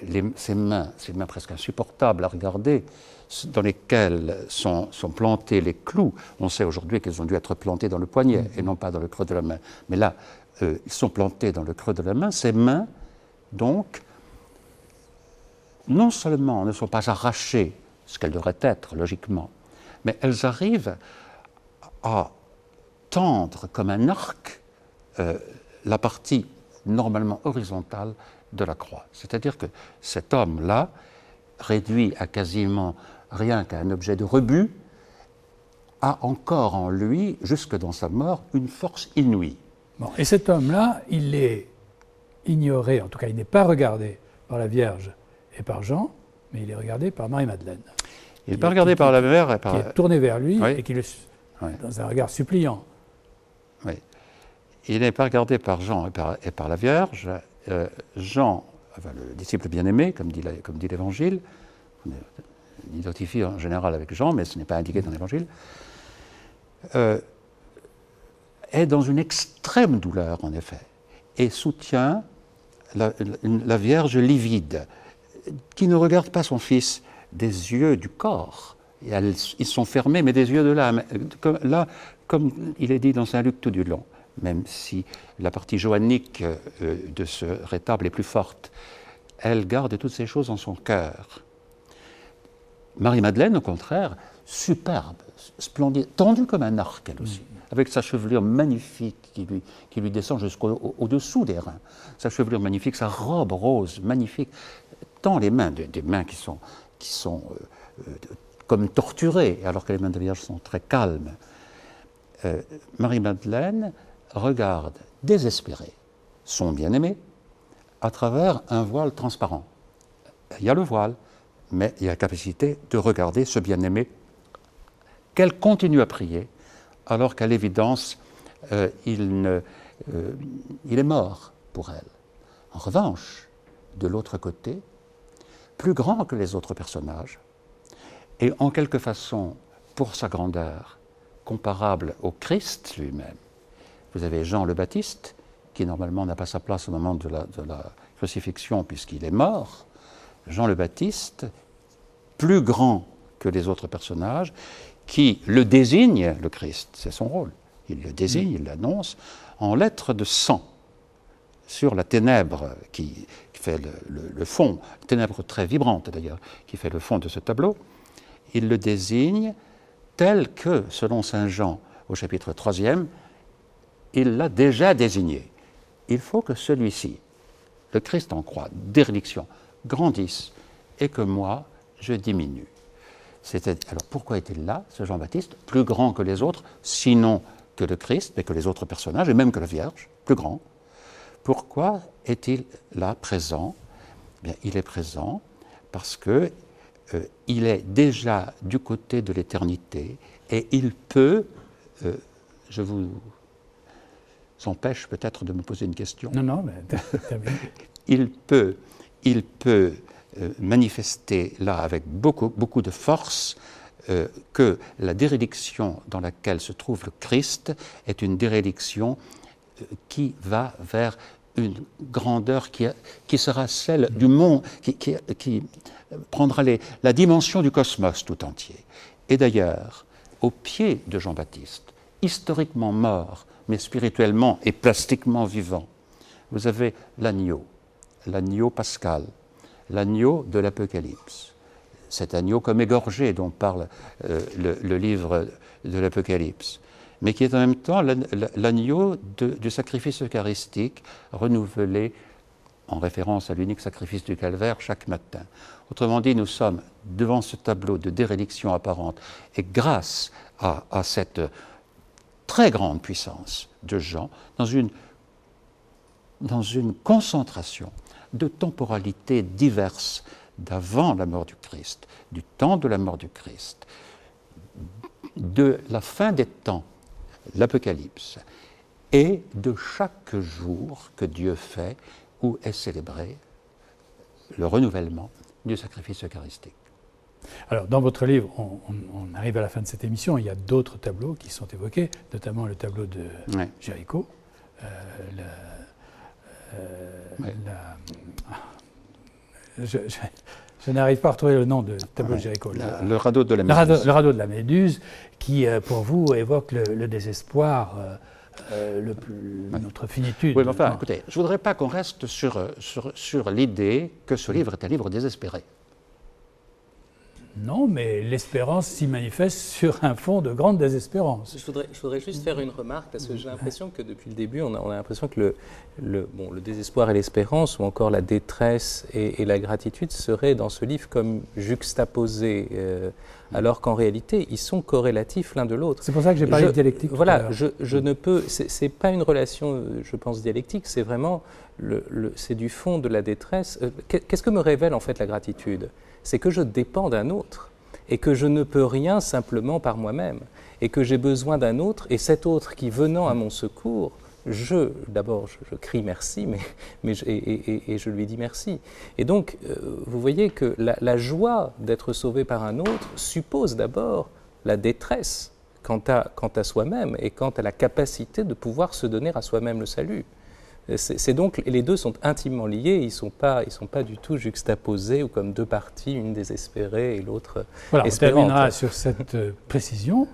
les, les, ces mains, ces mains presque insupportables à regarder, dans lesquelles sont, sont plantés les clous, on sait aujourd'hui qu'ils ont dû être plantés dans le poignet mmh. et non pas dans le creux de la main, mais là, euh, ils sont plantés dans le creux de la main, ces mains, donc, non seulement ne sont pas arrachées, ce qu'elles devraient être, logiquement, mais elles arrivent à tendre comme un arc euh, la partie normalement horizontale de la croix. C'est-à-dire que cet homme-là, réduit à quasiment rien qu'à un objet de rebut, a encore en lui, jusque dans sa mort, une force inouïe. Bon. Et cet homme-là, il est ignoré, en tout cas il n'est pas regardé par la Vierge et par Jean, mais il est regardé par Marie-Madeleine. Il n'est pas regardé par la Vierge et par... Qui est tourné vers lui oui. et qui le... Oui. Dans un regard suppliant. Oui. Il n'est pas regardé par Jean et par, et par la Vierge. Euh, Jean, enfin, le disciple bien-aimé, comme dit l'Évangile, on identifie en général avec Jean, mais ce n'est pas indiqué dans l'Évangile, euh, est dans une extrême douleur, en effet, et soutient la, la Vierge livide, qui ne regarde pas son fils des yeux du corps. Et elles, ils sont fermés, mais des yeux de l'âme. Là, comme il est dit dans Saint-Luc tout du long, même si la partie joannique euh, de ce rétable est plus forte, elle garde toutes ces choses en son cœur. Marie-Madeleine, au contraire, superbe, splendide, tendue comme un arc, elle aussi, mmh. avec sa chevelure magnifique qui lui, qui lui descend jusqu'au-dessous des reins. Sa chevelure magnifique, sa robe rose magnifique, tant les mains, des, des mains qui sont... Qui sont euh, comme torturée, alors que les mains de la Vierge sont très calmes. Euh, Marie-Madeleine regarde, désespérée, son bien-aimé, à travers un voile transparent. Il y a le voile, mais il y a la capacité de regarder ce bien-aimé qu'elle continue à prier, alors qu'à l'évidence, euh, il, euh, il est mort pour elle. En revanche, de l'autre côté, plus grand que les autres personnages, et en quelque façon, pour sa grandeur, comparable au Christ lui-même, vous avez Jean le Baptiste, qui normalement n'a pas sa place au moment de la, de la crucifixion puisqu'il est mort, Jean le Baptiste, plus grand que les autres personnages, qui le désigne, le Christ, c'est son rôle, il le désigne, il l'annonce, en lettres de sang, sur la ténèbre qui fait le, le, le fond, ténèbre très vibrante d'ailleurs, qui fait le fond de ce tableau, il le désigne tel que, selon saint Jean, au chapitre troisième, il l'a déjà désigné. Il faut que celui-ci, le Christ en croix, déréliction, grandisse et que moi, je diminue. Alors pourquoi est-il là, ce Jean-Baptiste, plus grand que les autres, sinon que le Christ, mais que les autres personnages, et même que la Vierge, plus grand? Pourquoi est-il là, présent? Eh bien, il est présent parce que euh, il est déjà du côté de l'éternité et il peut, euh, je vous... s'empêche peut-être de me poser une question. Non, non, mais t'as bien. Il peut, il peut euh, manifester là avec beaucoup, beaucoup de force euh, que la dérédiction dans laquelle se trouve le Christ est une dérédiction euh, qui va vers une grandeur qui, a, qui sera celle mmh. du monde, qui, qui, qui prendra les, la dimension du cosmos tout entier. Et d'ailleurs, au pied de Jean-Baptiste, historiquement mort, mais spirituellement et plastiquement vivant. Vous avez l'agneau, l'agneau pascal, l'agneau de l'Apocalypse. Cet agneau comme égorgé dont parle euh, le, le livre de l'Apocalypse, mais qui est en même temps l'agneau du sacrifice eucharistique renouvelé en référence à l'unique sacrifice du calvaire chaque matin. Autrement dit, nous sommes devant ce tableau de dérédiction apparente et grâce à, à cette très grande puissance de Jean, dans une, dans une concentration de temporalités diverses d'avant la mort du Christ, du temps de la mort du Christ, de la fin des temps, l'Apocalypse, et de chaque jour que Dieu fait où est célébré le renouvellement du sacrifice eucharistique. Alors, dans votre livre, on, on, on arrive à la fin de cette émission, il y a d'autres tableaux qui sont évoqués, notamment le tableau de ouais. Jéricho, euh, la, euh, ouais. la, je, je, je n'arrive pas à retrouver le nom de tableau ouais. de Jéricho. La, le, le radeau de la Méduse. Radeau, le radeau de la Méduse, qui, euh, pour vous, évoque le, le désespoir, euh, euh, le plus, ouais. notre finitude. Oui, mais enfin, écoutez, je ne voudrais pas qu'on reste sur, sur, sur l'idée que ce livre est un livre désespéré. Non, mais l'espérance s'y manifeste sur un fond de grande désespérance. Je voudrais, je voudrais juste faire une remarque, parce que j'ai l'impression que depuis le début, on a, on a l'impression que le, le, bon, le désespoir et l'espérance, ou encore la détresse et, et la gratitude, seraient dans ce livre comme juxtaposés, euh, alors qu'en réalité, ils sont corrélatifs l'un de l'autre. C'est pour ça que j'ai parlé je, de dialectique. Voilà, je, je ne peux... C'est pas une relation, je pense, dialectique, c'est vraiment... Le, le, c'est du fond de la détresse. Qu'est-ce que me révèle en fait la gratitude? C'est que je dépends d'un autre et que je ne peux rien simplement par moi-même et que j'ai besoin d'un autre et cet autre qui venant à mon secours, je, d'abord je, je crie merci mais, mais je, et, et, et je lui dis merci. Et donc euh, vous voyez que la, la joie d'être sauvé par un autre suppose d'abord la détresse quant à, quant à soi-même et quant à la capacité de pouvoir se donner à soi-même le salut. C'est donc, les deux sont intimement liés, ils ne sont, sont pas du tout juxtaposés ou comme deux parties, une désespérée et l'autre voilà, espérante. On terminera sur cette précision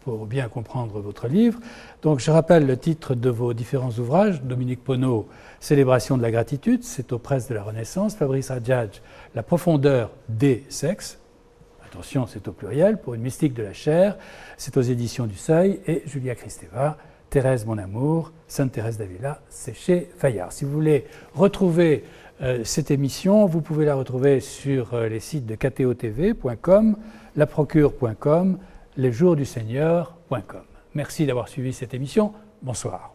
pour bien comprendre votre livre. Donc je rappelle le titre de vos différents ouvrages, Dominique Ponnau, Célébration de la gratitude, c'est aux presses de la Renaissance, Fabrice Hadjadj, La profondeur des sexes, attention c'est au pluriel, pour une mystique de la chair, c'est aux éditions du Seuil, et Julia Kristeva, Thérèse, mon amour, Sainte Thérèse d'Avila, c'est chez Fayard. Si vous voulez retrouver euh, cette émission, vous pouvez la retrouver sur euh, les sites de k t o t v point com, la procure point com, les jours du seigneur point com. Merci d'avoir suivi cette émission. Bonsoir.